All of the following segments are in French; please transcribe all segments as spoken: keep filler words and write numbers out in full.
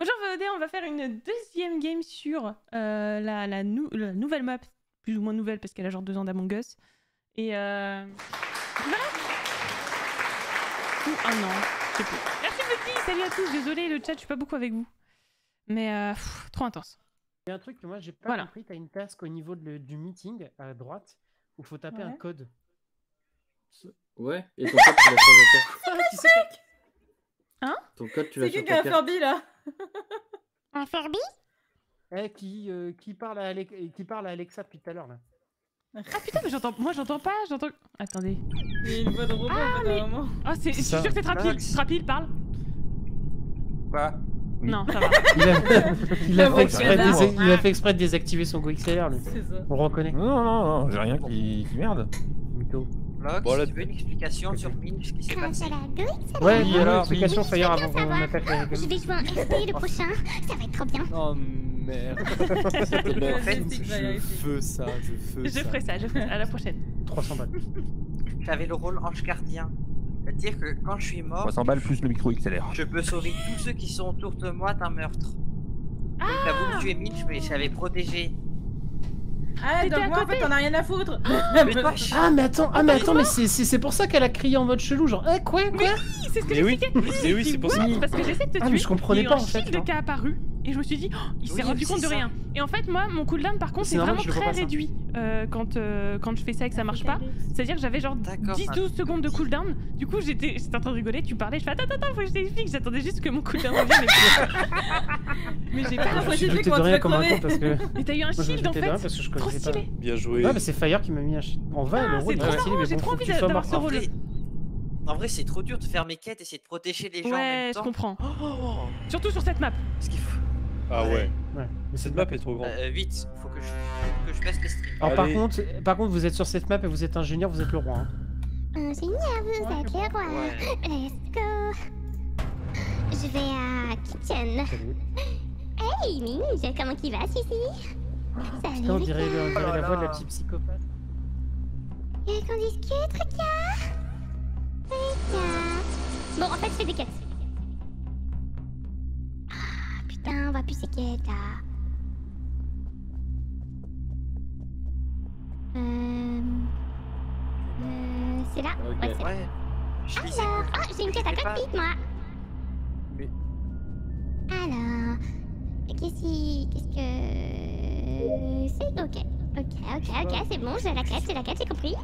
Bonjour V O D, on va faire une deuxième game sur euh, la, la, nou la nouvelle map, plus ou moins nouvelle parce qu'elle a genre deux ans d'Among Us. Et euh... voilà. Ou un an, je sais plus. Merci Betty, salut à tous, désolé le chat, je suis pas beaucoup avec vous. Mais euh, pff, trop intense. Il y a un truc que moi j'ai pas voilà. compris, t'as une task au niveau de, du meeting à droite où faut taper ouais. un code. Ouais, et ton code tu l'as sur le cœur. Hein? Ton code tu l'as sur le cœur. C'est qui qui a un Furby là? Un Furby? Eh, qui, euh, qui, parle à Alex... qui parle à Alexa depuis tout à l'heure là. Ah putain, mais j'entends. Moi j'entends pas, j'entends. Attendez. Il y a une voix de robot ah, mais... moment. Oh, c'est. Je suis sûr que c'est Trapile. Trapile parle. Quoi? Non, ça va. Il a, il a, fait, exprès dés... il a fait exprès de désactiver son GoXLR. On reconnaît. Non, non, non, j'ai rien qui, qui merde. Mytho. Loxe, bon, là... tu veux une explication sur Myndje, ce qui s'est passé? Ouais, il y a l'explication, ça ira avant qu'on attaque la gueule. Je vais jouer un S P le prochain, ça va être trop bien. Oh merde. En fait, je veux ça, je veux ça. Je ferai ça, je ferai ça, à la prochaine. trois cents balles. J'avais le rôle ange gardien. C'est-à-dire que quand je suis mort, trois cents balles plus le micro X L R. Je peux sauver tous ceux qui sont autour de moi d'un meurtre. Ah, t'as voulu tuer Myndje, mais j'avais protégé. Ah, donc moi en fait on a rien à foutre. Ah, mais, ah, mais attends, ah, mais attends, mais c'est pour ça qu'elle a crié en mode chelou, genre, eh, quoi, quoi? Mais oui, c'est ce que j'expliquais. Oui, c'est oui, pour ça. Parce que j'essaie de te tuer. Ah, mais je comprenais pas en fait. Il y a eu un shield qui a apparu et je me suis dit, oh, il s'est rendu compte de rien. Et en fait, moi, mon cooldown par contre, c'est vraiment très réduit quand je fais ça et que ça marche pas. C'est-à-dire que j'avais genre dix douze secondes de cooldown. Du coup, j'étais en train de rigoler, tu parlais, je fais, attends, attends, faut que je t'explique. J'attendais juste que mon cooldown revienne. Mais j'ai pas l'impression que tu vas crever. Mais t'as eu un shield en fait. Trop stylé. Bien joué. Ouais, mais c'est Fire qui m'a mis un ch... en vain ah, le rôle. J'ai trop envie d'avoir ce rôle. En vrai, c'est trop dur de faire mes quêtes et essayer de protéger les gens. Ouais, en même temps. Je comprends. Oh. Surtout sur cette map. Ce qu'il faut. Ah ouais. ouais. Mais cette, cette map, map est trop grande. Euh, vite, faut que je faut que je passe les streams. Alors par contre, par contre, vous êtes sur cette map et vous êtes ingénieur, vous êtes le roi. Hein. Ingénieur, vous ouais, êtes le roi. Ouais. Let's go. Je vais à Kitchen. Salut. Hey, Myndje, comment tu vas, Suzy? Putain, on dirait, le, on dirait oh la voix de la petite psychopathe. Et qu'on discute, Rukia. Rukia. Bon, en fait, je fais des quêtes. Ah, putain, on va plus ces quêtes, là. Euh... euh c'est là okay. Ouais, c'est ouais. là. Alors... Oh, j'ai une quête à cockpit, moi. Mais... Alors... Qu'est-ce que... Qu'est-ce que... C'est ok, ok, ok, ok, c'est bon, j'ai la quête, j'ai la quête, j'ai compris.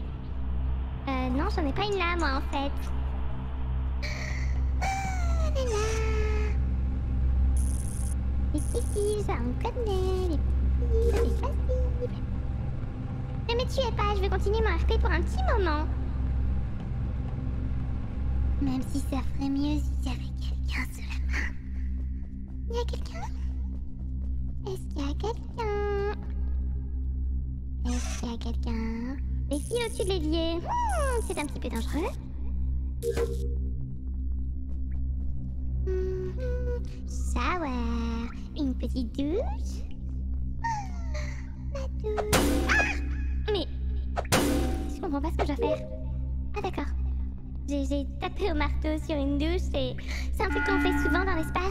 Euh, non, j'en ai pas une là, moi, en fait. Ah, là là. C'est difficile, ça, on connaît, les petits, c'est facile. Ne me tuez pas, je vais continuer mon R P pour un petit moment. Même si ça ferait mieux s'il y avait quelqu'un sous la main. Il y a quelqu'un ? Est-ce qu'il y a quelqu'un? Est-ce qu'il y a quelqu'un? Les filles au-dessus de l'évier, hmm, c'est un petit peu dangereux. Mm-hmm. Shower, une petite douche. Ma douche. Ah! Mais je comprends pas ce que je dois faire. Ah d'accord. J'ai tapé au marteau sur une douche et c'est un truc qu'on fait souvent dans l'espace.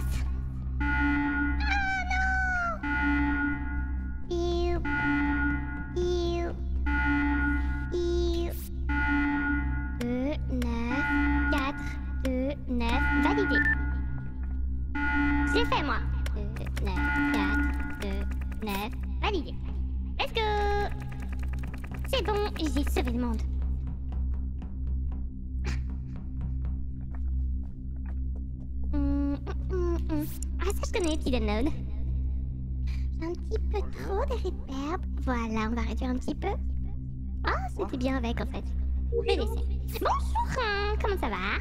Voilà, on va réduire un petit peu. Oh, c'était bien avec en fait. Je vais laisser. Bonjour, hein, comment ça va?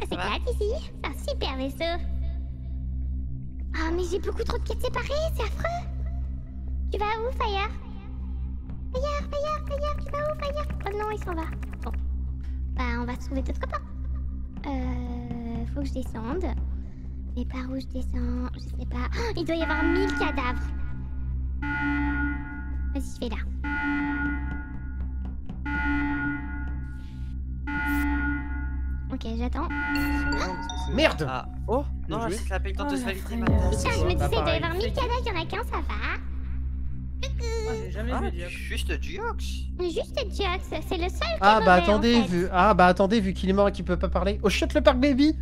Ça s'éclate ici. C'est un super vaisseau. Ah, oh, mais j'ai beaucoup trop de quêtes séparées, c'est affreux. Tu vas où, Fire? Fire, Fire, Fire, tu vas où, Fire? Oh non, il s'en va. Bon. Bah, on va se trouver d'autres copains. Euh. Faut que je descende. Mais par où je descends? Je sais pas. Oh, il doit y avoir mille cadavres. Vas-y, je vais là. Ok, Ok, j'attends. Merde. Ah. Oh. Non, je la paye quand de se valider maintenant. Putain, je me disais, il doit y avoir mille cadavres, il y en a qu'un, ça va. Ah, j'ai jamais ah, vu Djiox. Juste Djiox. Juste Djiox, c'est le seul. Ah bah attendez, en fait. vu ah bah attendez, vu qu'il est mort et qu'il peut pas parler. Oh shut le parc baby.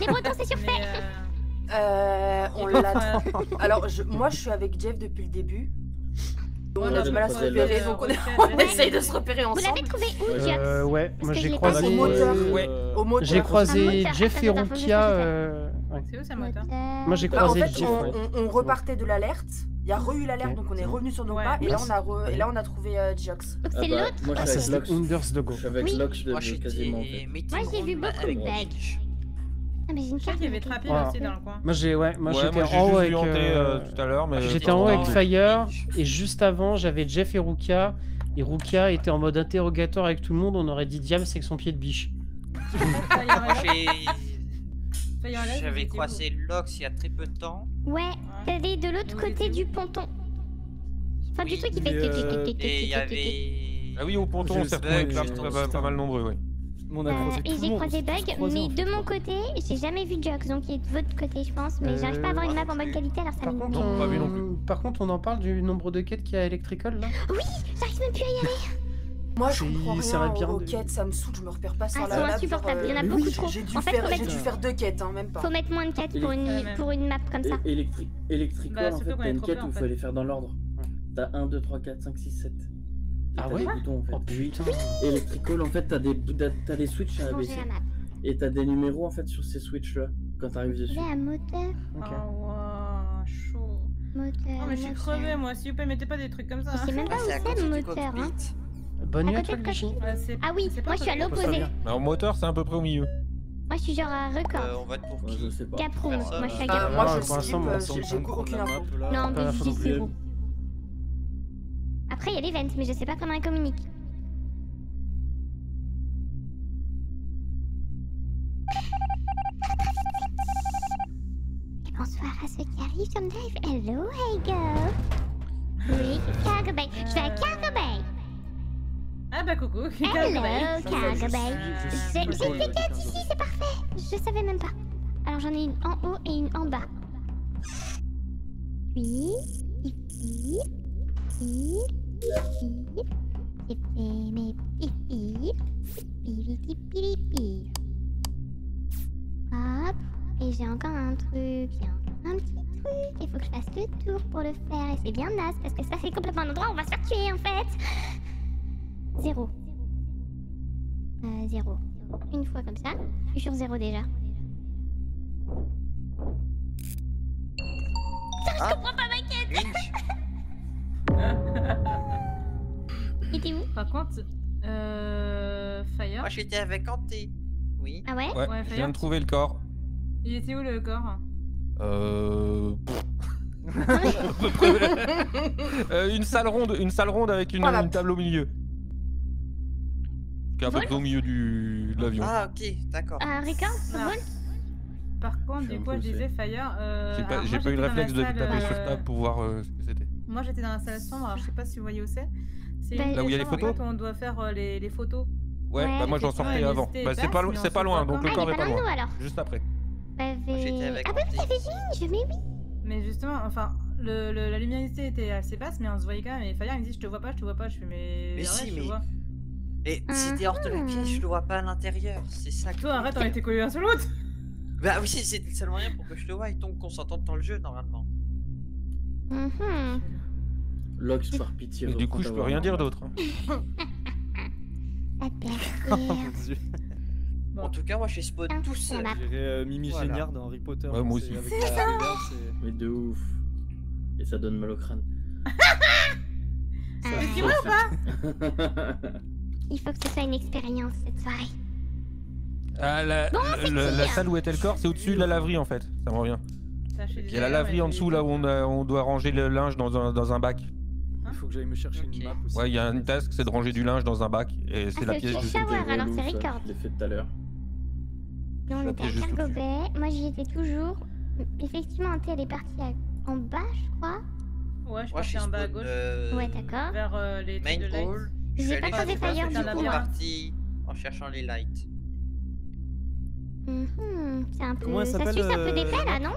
Les Bretons, c'est surfait. Euh, euh on l'attend. Alors je, moi je suis avec Jeff depuis le début. On a du mal à se repérer, donc on essaye de se repérer ensemble. Vous l'avez trouvé où, Djiox? Euh, ouais, moi j'ai croisé au moteur. Ouais. Au moteur. J'ai croisé Jeff et Rukia. C'est où ça, moteur? Moi j'ai croisé Jeff. On repartait de l'alerte. Il y a re eu l'alerte, donc on est revenu sur nos pas, et là on a re... et là on a trouvé euh, Djiox. Donc c'est l'autre. Moi je suis avec Loxe de Go. Je suis avec Loxe de quasiment. Moi j'ai vu beaucoup de bugs. Ah mais j'ai une carte qui avait Trapile aussi dans le coin. Moi j'ai ouais, moi j'étais en haut avec tout à l'heure, mais j'étais en haut avec Fire, et juste avant j'avais Jeff et Rukia, et Rukia était en mode interrogatoire avec tout le monde, on aurait dit diable c'est que son pied de biche. J'avais croisé Loxe il y a très peu de temps. Ouais, t'avais de l'autre côté du ponton. Enfin, du truc qui fait. Et il y avait. Ah oui, au ponton, on s'est retrouvés pas mal nombreux, ouais. Et j'ai croisé Bug, mais de mon côté, j'ai jamais vu Djiox, donc il est de votre côté, je pense. Mais j'arrive pas à avoir une map en bonne qualité, alors ça m'énerve. Par contre, on en parle du nombre de quêtes qu'il y a à Electrical là? Oui, j'arrive même plus à y aller. Moi je comprends rien aux quêtes, ça me saoule, je me repère pas sur la map. Ah c'est insupportable, il y en a beaucoup trop. J'ai dû faire deux quêtes, hein, même pas. Faut mettre moins de quêtes pour une map comme ça. Electrical, en fait t'as une quête où il faut les faire dans l'ordre. T'as un, deux, trois, quatre, cinq, six, sept. Ah ouais? Oh putain. Electrical en fait t'as des switches à abaisser. Et t'as des numéros en fait sur ces switches là, quand t'arrives dessus. Ouais, à moteur. Oh waouh, chaud. Moteur. Oh mais je suis crevé moi, si vous permettez pas des trucs comme ça. C'est même pas où c'est le moteur hein. Bonne nuit à toi, ouais, ah oui, moi je suis à l'opposé. Bah, au moteur, c'est à peu près au milieu. Moi je suis genre à record. Euh, on va être pour qui? Je sais pas. Capron, moi je suis à Capron. Moi je suis aucune info. Non, mais je dis c'est vous. Après il y a l'event, mais je sais pas comment elle communique. Et bonsoir à ceux qui arrivent sur le live. Hello, hey girl. Oui, Cargo Bay. Je vais à Cargo Bay. Ah bah coucou. Hello Cargobay. J'ai une piquette ici, c'est parfait. Je savais même pas. Alors j'en ai une en haut et une en bas. Puis, ici, ici, ici. J'ai fait mes pipis. Pipi, pipi, pipi. Hop. Et j'ai encore un truc. Un petit truc. Il faut que je fasse le tour pour le faire. Et c'est bien naze parce que ça c'est complètement un endroit où on va se faire tuer en fait. Zéro. Euh, zéro. Une fois comme ça, je suis sur zéro déjà. Putain, je comprends pas ma quête. Il était où? Par contre, euh... Fire. Moi j'étais avec Hanté. Oui. Ah ouais? Ouais, ouais je viens de trouver le corps. Il était où le corps? Euh... euh... Une salle ronde, une salle ronde avec une, voilà. Une table au milieu. Un peu au milieu du... de l'avion. Ah ok, d'accord. Ah Ricard, par contre, du coup, je disais Fire... Euh, j'ai pas eu le réflexe de taper euh... sur table pour voir euh, ce que c'était. Moi j'étais dans la salle sombre, alors je sais pas si vous voyez où c'est. C'est bah, là où il y a les photos où on doit faire euh, les, les photos. Ouais, ouais bah moi j'en sortais avant. Bah c'est pas, pas, pas loin, donc le corps est pas loin. Juste après. Ah bah vous avez Ginge, mais oui. Mais justement, enfin... La luminosité était assez basse, mais on se voyait quand même. Et Fire il me dit je te vois pas, je te vois pas, je fais mais... Mais si, mais... Et si t'es hors de la pièce, je le vois pas à l'intérieur, c'est ça que... Toi arrête, on était collés l'un sur l'autre. Bah oui, c'est le seul moyen pour que je te voie, et donc qu'on s'entende dans le jeu, normalement. Mm-hmm. Loxe, par pitié. Et du coup, je peux rien dire d'autre. En tout cas, moi, je spawn tout seul. J'irais Mimi Géniard dans Harry Potter. Ouais, moi aussi. Mais de ouf. Et ça donne mal au crâne. Tu vois ou pas? Il faut que ce soit une expérience cette soirée. Ah, la, bon, le, la salle où était le corps, c'est au-dessus de la laverie en fait, ça me revient. Il y a la laverie en dessous là où on, a, on doit ranger le linge dans un, dans un bac. Hein? Il faut que j'aille me chercher okay. Une map aussi. Ouais, il y a une task, c'est de ranger du linge dans un bac. Et c'est ah, la pièce juste. Alors c'est Record. Je l'ai fait tout à l'heure. On était à Cargo Bay, moi j'y étais toujours. Effectivement, Hanté elle est partie à... en bas, je crois. Ouais, je suis partie en bas à gauche. Euh... Ouais, d'accord. Vers euh, les trucs de light. Je vais pas trouver Fire du coup. Je suis parti en cherchant les lights. Mm-hmm. C'est un peu... Comment ça s'appelle, suce un peu d'épais là, non?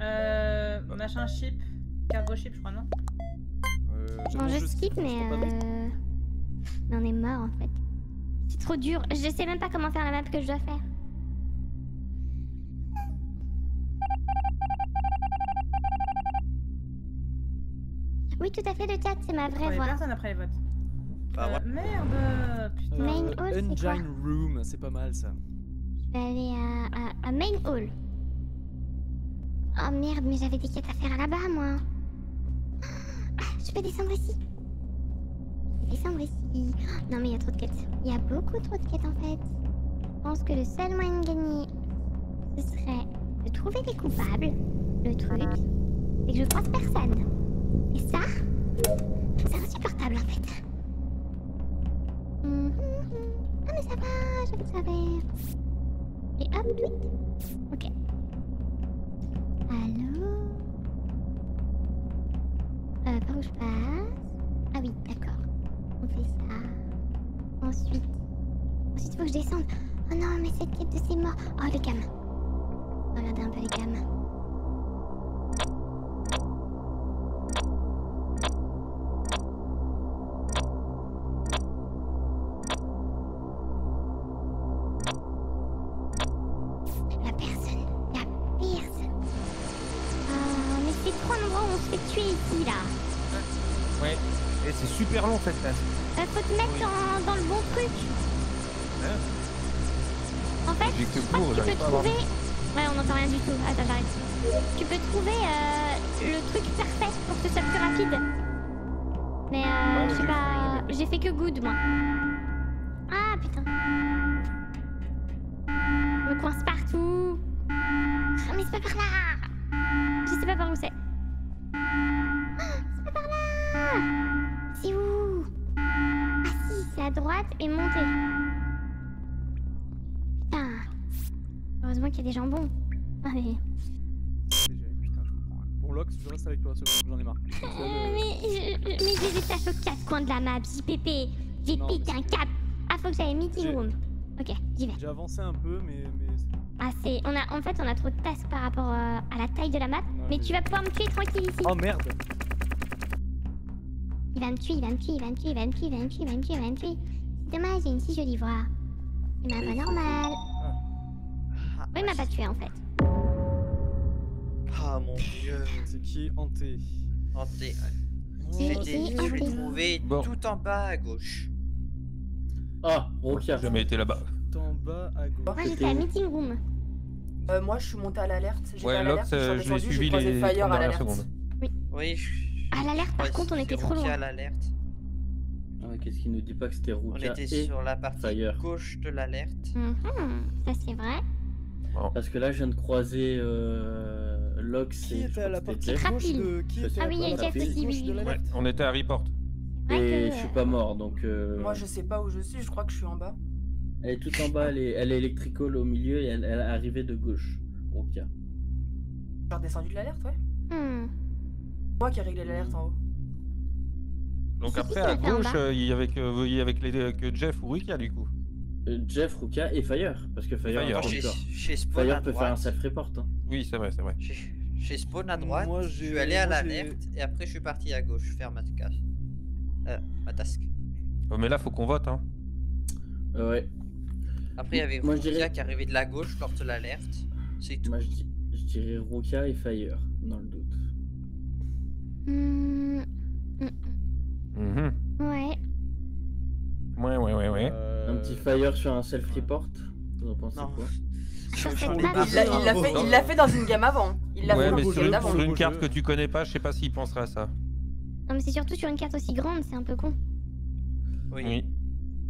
Euh... Machin chip. Cargo chip, je crois, non? Euh... Bon, je skip, mais... Euh... Mais on est mort, en fait. C'est trop dur. Je sais même pas comment faire la map que je dois faire. Oui, tout à fait, le chat, c'est ma vraie voix. Personne après les votes. Euh, merde, putain. Main euh, hall, c'est quoi? Engine room, c'est pas mal ça. Je vais aller à, à, à main hall. Oh merde, mais j'avais des quêtes à faire là-bas, moi. Ah, je peux descendre ici. Je vais descendre ici. Non mais il y a trop de quêtes. Il y a beaucoup trop de quêtes en fait. Je pense que le seul moyen de gagner, ce serait de trouver des coupables. Le truc, c'est que je croise personne. Et ça, c'est insupportable en fait. Mmh, mmh. Ah mais ça va, j'avais le savoir. Et hop, tweet. Ok. Allô. Euh, par où je passe? Ah oui, d'accord. On fait ça. Ensuite... Ensuite, faut que je descende. Oh non, mais cette quête de ces morts... Oh, les gammes. Regardez un peu les gammes. En fait, là. Euh, faut te mettre dans, dans le bon truc. Ouais. En fait, je crois que tu peux trouver... Ouais, on n'entend rien du tout. Attends, j'arrête. Tu peux trouver euh, le truc parfait pour que ce soit plus rapide. Mais euh, ouais, je sais pas... J'ai fait que good, moi. Ah, putain. Je me coince partout. Oh, mais c'est pas par là. Je sais pas par où c'est. À droite et monter. Putain. Heureusement qu'il y a des jambons. Ah mais... Putain, je comprends. Bon, Loxe, je reste avec toi, j'en ai marre. Mais j'ai des tâches aux quatre coins de la map, J P P. J'ai pété un cap. Ah, faut que j'aille meeting room. Ok, j'y vais. J'ai avancé un peu, mais... mais... Ah, c'est... On a... En fait, on a trop de tasks par rapport euh, à la taille de la map. Non, mais, mais tu vas pouvoir me tuer tranquille ici. Oh merde. Il va me tuer, il va me tuer, il va me tuer, il va me tuer, il va me tuer, il va me tuer, il va me tuer. C'est dommage, j'ai une si jolie voix. Il m'a pas normal. Oui, il m'a pas tué en fait. Ah mon dieu. C'est qui? Hanté. Hanté. Je l'ai trouvé tout en bas à gauche. Ah, Rukia, j'ai jamais été là-bas. Tout en bas à gauche. Moi j'étais à meeting room. Euh, moi je suis monté à l'alerte. Ouais, Loxe, je l'ai suivi les trente dernières secondes. Oui. Oui, je... À l'alerte, par ouais, contre, on était trop loin. L'alerte. Ah, qu'est-ce qui nous dit pas que c'était Rukia? On était et sur la partie Fire. Gauche de l'alerte. Mm-hmm. Ça, c'est vrai. Oh. Parce que là, je viens de croiser euh, Loxe. Qui était à la partie gauche de... Qui ah oui, il y a Jeff aussi, oui. Ouais, on était à Report. Et que... je suis pas mort, donc... Euh... Moi, je sais pas où je suis, je crois que je suis en bas. Elle est tout en bas, elle est, elle est électricole au milieu et elle, elle est arrivée de gauche, Rukia. Tu as descendu de l'alerte, ouais. Hmm. Moi qui ai réglé l'alerte en haut. Donc après à gauche il y avait que Jeff ou Rukia du coup. Jeff, Rukia et Fire. Parce que Fire est encore. Fire peut faire un self-report. Oui c'est vrai, c'est vrai. Chez Spawn à droite, je suis allé à l'alerte et après je suis parti à gauche faire ma task. Mais là faut qu'on vote hein. Ouais. Après il y avait Rukia qui arrivait de la gauche porte l'alerte. C'est tout. Moi je dirais Rukia et Fire dans le doute. Mmh. Mmh. Ouais. Ouais, ouais, ouais, ouais. Euh... Un petit Fire sur un self-report. Vous en pensez quoi? Il l'a fait dans une game avant. Il l'a ouais, fait dans une game avant. Sur une carte que tu connais pas, je sais pas s'il penserait à ça. Non, mais c'est surtout sur une carte aussi grande, c'est un peu con. Oui. oui.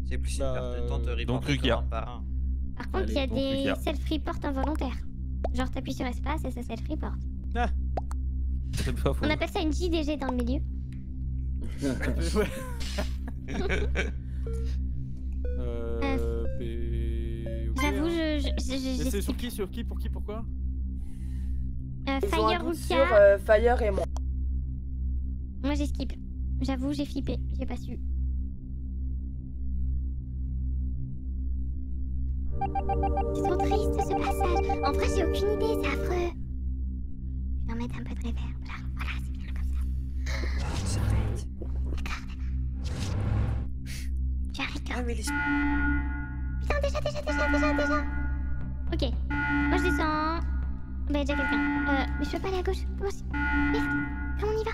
C'est plus bah, une carte de temps de report. Donc, Rukia. Par contre, il y a des self-report involontaires. Genre, t'appuies sur espace et ça self-report. Ah. On appelle ça une J D G dans le milieu. euh... P... J'avoue, je... je, je c'est sur qui, sur qui, pour qui, pourquoi euh, Fire ou Rukia euh, Fire et moi. Moi j'ai skip. J'avoue, j'ai flippé. J'ai pas su. C'est trop En vrai, j'ai aucune idée, c'est affreux. Je vais en mettre un peu de réverb là. Voilà, c'est bien comme ça. D'accord. J'arrête. Ah oui, les... Putain, déjà, déjà, déjà, déjà, déjà. Ok. Moi, je descends. Bah, il y a déjà quelqu'un. Euh, mais je peux pas aller à gauche. Comment c'est... Merde. Comment on y va?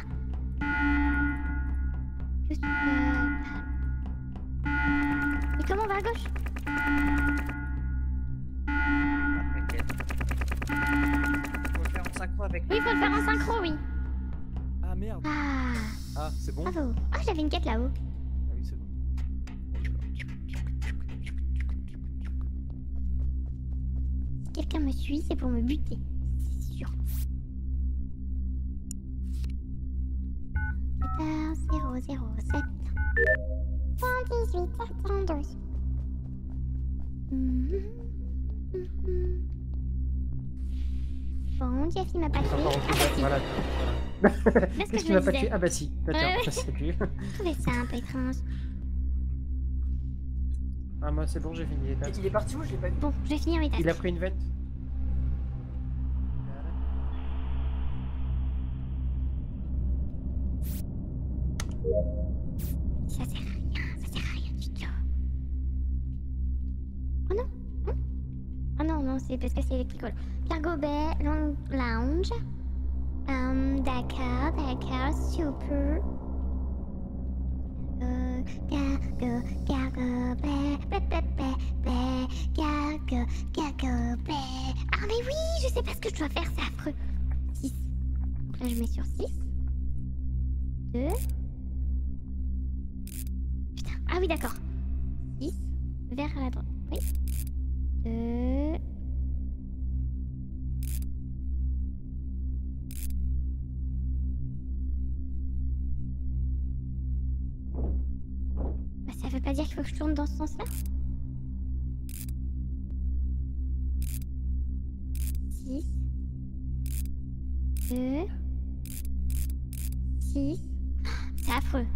Juste... Euh... Mais comment on va à gauche? Avec oui, faut le faire en synchro, oui. Ah merde. Ah, ah c'est bon. Bravo. Ah, j'avais une quête là-haut. Ah oui, c'est bon. Si quelqu'un me suit, c'est pour me buter. C'est sûr. quatorze zéro zéro sept cent dix-huit quatre cent douze. Mmh. Mmh. Bon, Jeff il m'a pas tué. Voilà. Qu'est-ce qu'il m'a pas tué? Ah bah si, d'accord, ça c'est plus. Je trouvais ça un peu étrange. Ah moi c'est bon, j'ai fini l'étape. Il est parti où? Je l'ai pas vu. Bon, je vais finir l'étape. Il a pris une vente. Ça sert à rien, ça sert à rien du tout. Oh non, non. Ah oh non, non, c'est parce que c'est électricole. Cargobet, lounge, um, Dakar, Dakar, super. Cargo, cargobet, bébébébé, cargo, cargobet. Ah mais oui, je sais pas ce que je dois faire, c'est affreux. six. Donc là je mets sur six. deux. Putain, ah oui d'accord. six, vers la droite, oui. deux... Ça veut pas dire qu'il faut que je tourne dans ce sens-là? six... deux... six... C'est affreux.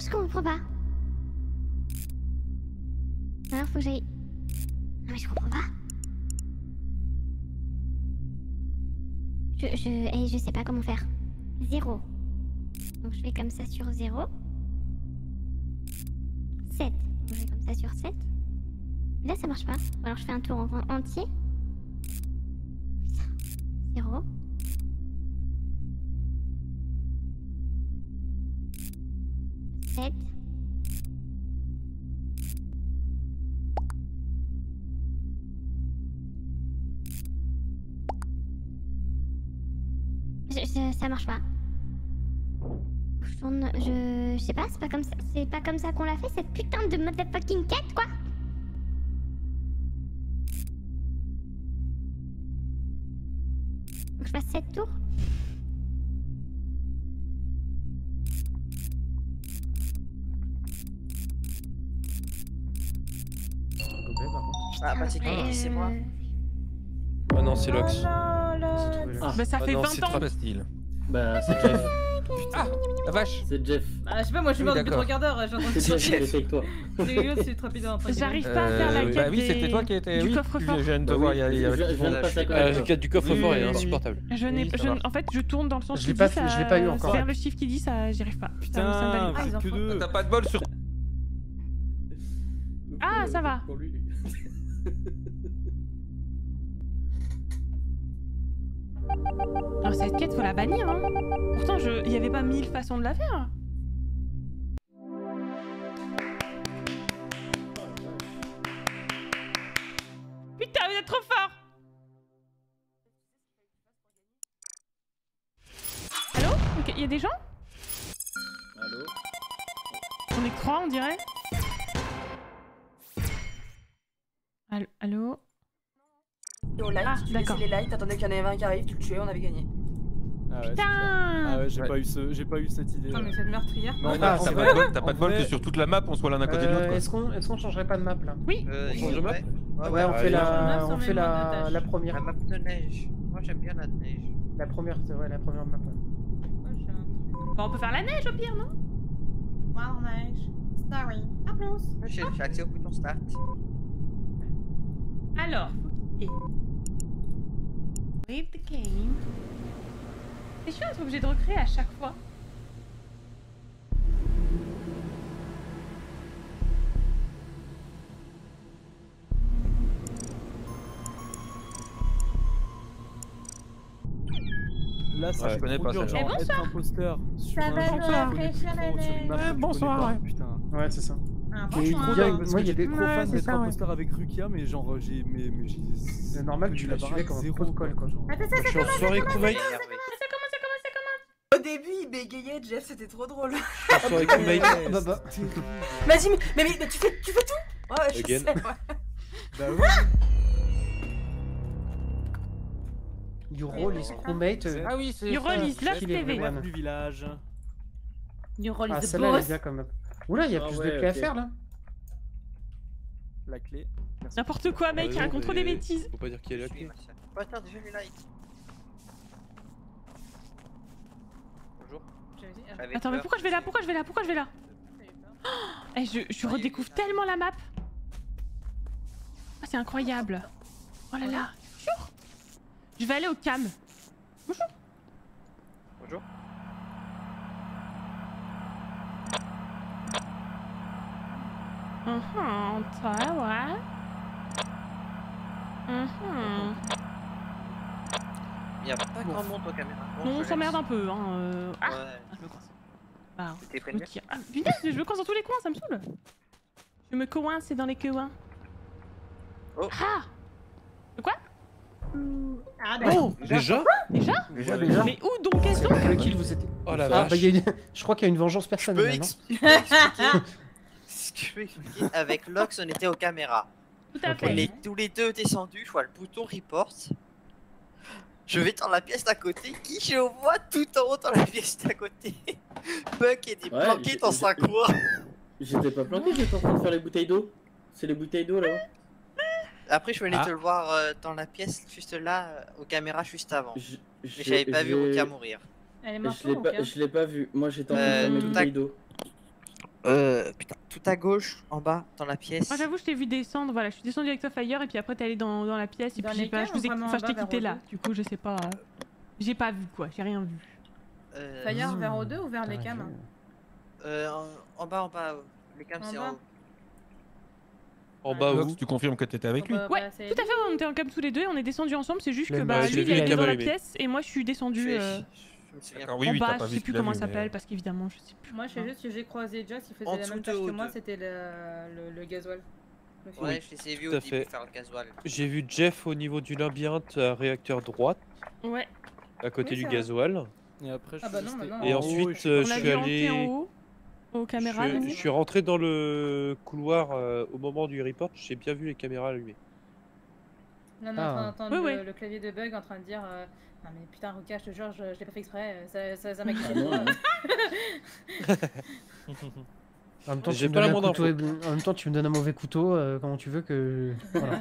Je comprends pas. Alors faut que j'aille. Non mais je comprends pas. Je je et je sais pas comment faire. zéro. Donc je vais comme ça sur zéro. sept. Donc je vais comme ça sur sept. Là ça marche pas. Alors je fais un tour en entier. zéro. sept. Je, je, ça marche pas. Je tourne, je, je sais pas, c'est pas comme ça, c'est pas comme ça qu'on l'a fait cette putain de motherfucking quête quoi. Faut que je fasse sept tours. Ah bah c'est qui? C'est moi. Oh non c'est Loxe. Ah bah ça fait vingt ans. C'est Trapile. Bah c'est Jeff. Ah la vache. C'est Jeff. Ah je sais pas moi je suis mort depuis trois quarts d'heure. C'est toi qui étais avec toi. C'est Trapile. J'arrive pas à faire la quête. Bah oui c'était toi qui étais du coffre-fort. Je viens de te voir. La quête du coffre-fort est insupportable. En fait je tourne dans le sens. Je l'ai pas eu encore. Faire le chiffre qui dit ça j'y arrive pas. Putain t'as pas de bol sur. Ah ça va. Alors cette quête faut la bannir hein. Pourtant je... il n'y avait pas mille façons de la faire. Putain vous êtes trop fort. Allô? Il okay, y a des gens? Allô? On est trois on dirait. Allô, allô. Et on live, ah, tu laissais les lights, t'attendais qu'il y en ait un qui arrive, tu le tuais, on avait gagné. Ah ouais, putain. Ah ouais, j'ai ouais. pas, ce... pas eu cette idée. Non mais cette meurtrière. Non, non, t'as pas, pas, pas, pas de bol que sur toute la map on soit l'un à côté euh, de l'autre. Est-ce qu'on est qu'on changerait pas de map là? Oui. Euh, on change de map. Ouais, ouais, on fait la, on fait la, la première. La map de neige. Moi j'aime bien la neige. La première, ouais, la première map. Bon, on peut faire la neige au pire, non? Wow, neige. Sorry. À plus. J'ai accès au bouton start. Alors, et... Leave the game. C'est chiant, on est obligé de recréer à chaque fois. Là, ça ouais, je connais pas ça. Genre, bonsoir. Être imposteur sur ça un jeu ouais, bonsoir, ouais. Putain. Ouais, c'est ça. Ah, bonsoir. Moi, il ouais, y a des gros fans d'être imposteur ouais. avec Rukia, mais genre, j'ai. Mais, mais c'est normal que tu la suivais comme zéro colle, quoi. Genre. Attends, ça, ça, ça, ça commence, ça commence, ça commence, ça commence. Au début, il bégayait, Jeff, c'était trop drôle. Vas-y, mais tu fais tu fais tout. Ouais, je sais. Bah ouais. You roll is crewmate. Ah oui, c'est You roll is Loxe T V. Du village. You roll is the boss. Oula, il y a plus de clés à faire là. La clé. N'importe quoi, mec, raconte trop des bêtises. Faut pas dire qui est la clé. Bâtard, j'ai vu like. Bonjour. Attends, mais pourquoi je vais là? Pourquoi je vais là? Pourquoi je vais là? Eh, je redécouvre tellement la map. Ah, c'est incroyable. Oh là là. Je vais aller au cam. Bonjour. Bonjour. Uhum, toi, ouais. Uhum. Il y a pas grand monde aux caméras. On s'emmerde un peu, hein. Euh... Ah, ouais. Je me coince. Ah, okay. Ah putain, je me coince dans tous les coins, ça me saoule. Je me coince, c'est dans les coins. Oh. Ah. De quoi? Ah, ben oh, déjà déjà, déjà, déjà mais où donc est-ce que avec qui vous êtes? Oh la vache. Ah, bah, y a une... Je crois qu'il y a une vengeance personnelle. Je peux expliquer. Avec Loxe, on était aux caméras. Tout à okay. fait. On est tous les deux descendus, je vois le bouton report. Je vais dans la pièce d'à côté, qui je vois tout en haut dans la pièce d'à côté. Bug était ouais, planqué dans un coin. J'étais pas planqué, j'étais en train de faire les bouteilles d'eau. C'est les bouteilles d'eau là. Après, je venais ah. te le voir euh, dans la pièce, juste là, euh, aux caméras, juste avant. Je, je, mais j'avais pas vu Rukia mourir. Elle est morte, je l'ai pas vu. Moi, j'étais en train de mettre une bouteille d'eau. Euh, putain, tout à gauche, en bas, dans la pièce. Moi, j'avoue, je t'ai vu descendre. Voilà, je suis descendu avec toi, Fire, et puis après, t'es allé dans, dans la pièce. Et dans puis, pas, cas, je t'ai enfin, quitté là. Du coup, je sais pas. Euh, j'ai pas vu quoi, j'ai rien vu. Euh... Fire, vers O deux ou vers les cams hein euh, en, en bas, en bas. Les cams, c'est en haut. En bas, où tu confirmes que t'étais avec lui? Ouais, tout à fait, on était en cam tous les deux et on est descendu ensemble, c'est juste que bah lui il est dans la pièce et moi je suis descendu en bas, je sais plus comment ça s'appelle parce qu'évidemment je sais plus. Moi je sais juste que j'ai croisé Djiox, il faisait la même tâche que moi, c'était le gasoil. Ouais, je les ai vus au début faire le gasoil. J'ai vu Jeff au niveau du labyrinthe à réacteur droite. Ouais. À côté du gasoil. Et après je ensuite je suis allé... Aux caméras, je, je suis rentré dans le couloir euh, au moment du report, j'ai bien vu les caméras allumées. Non, non, ah. en train d'entendre oui, le, oui. le clavier de Bug en train de dire euh, non, mais putain, Rukia, je te jure, je, je l'ai pas fait exprès, ça, ça, ça m'a quitté de moi. En même temps, tu pas la monde couteau, en même temps, tu me donnes un mauvais couteau, euh, comment tu veux que. Voilà.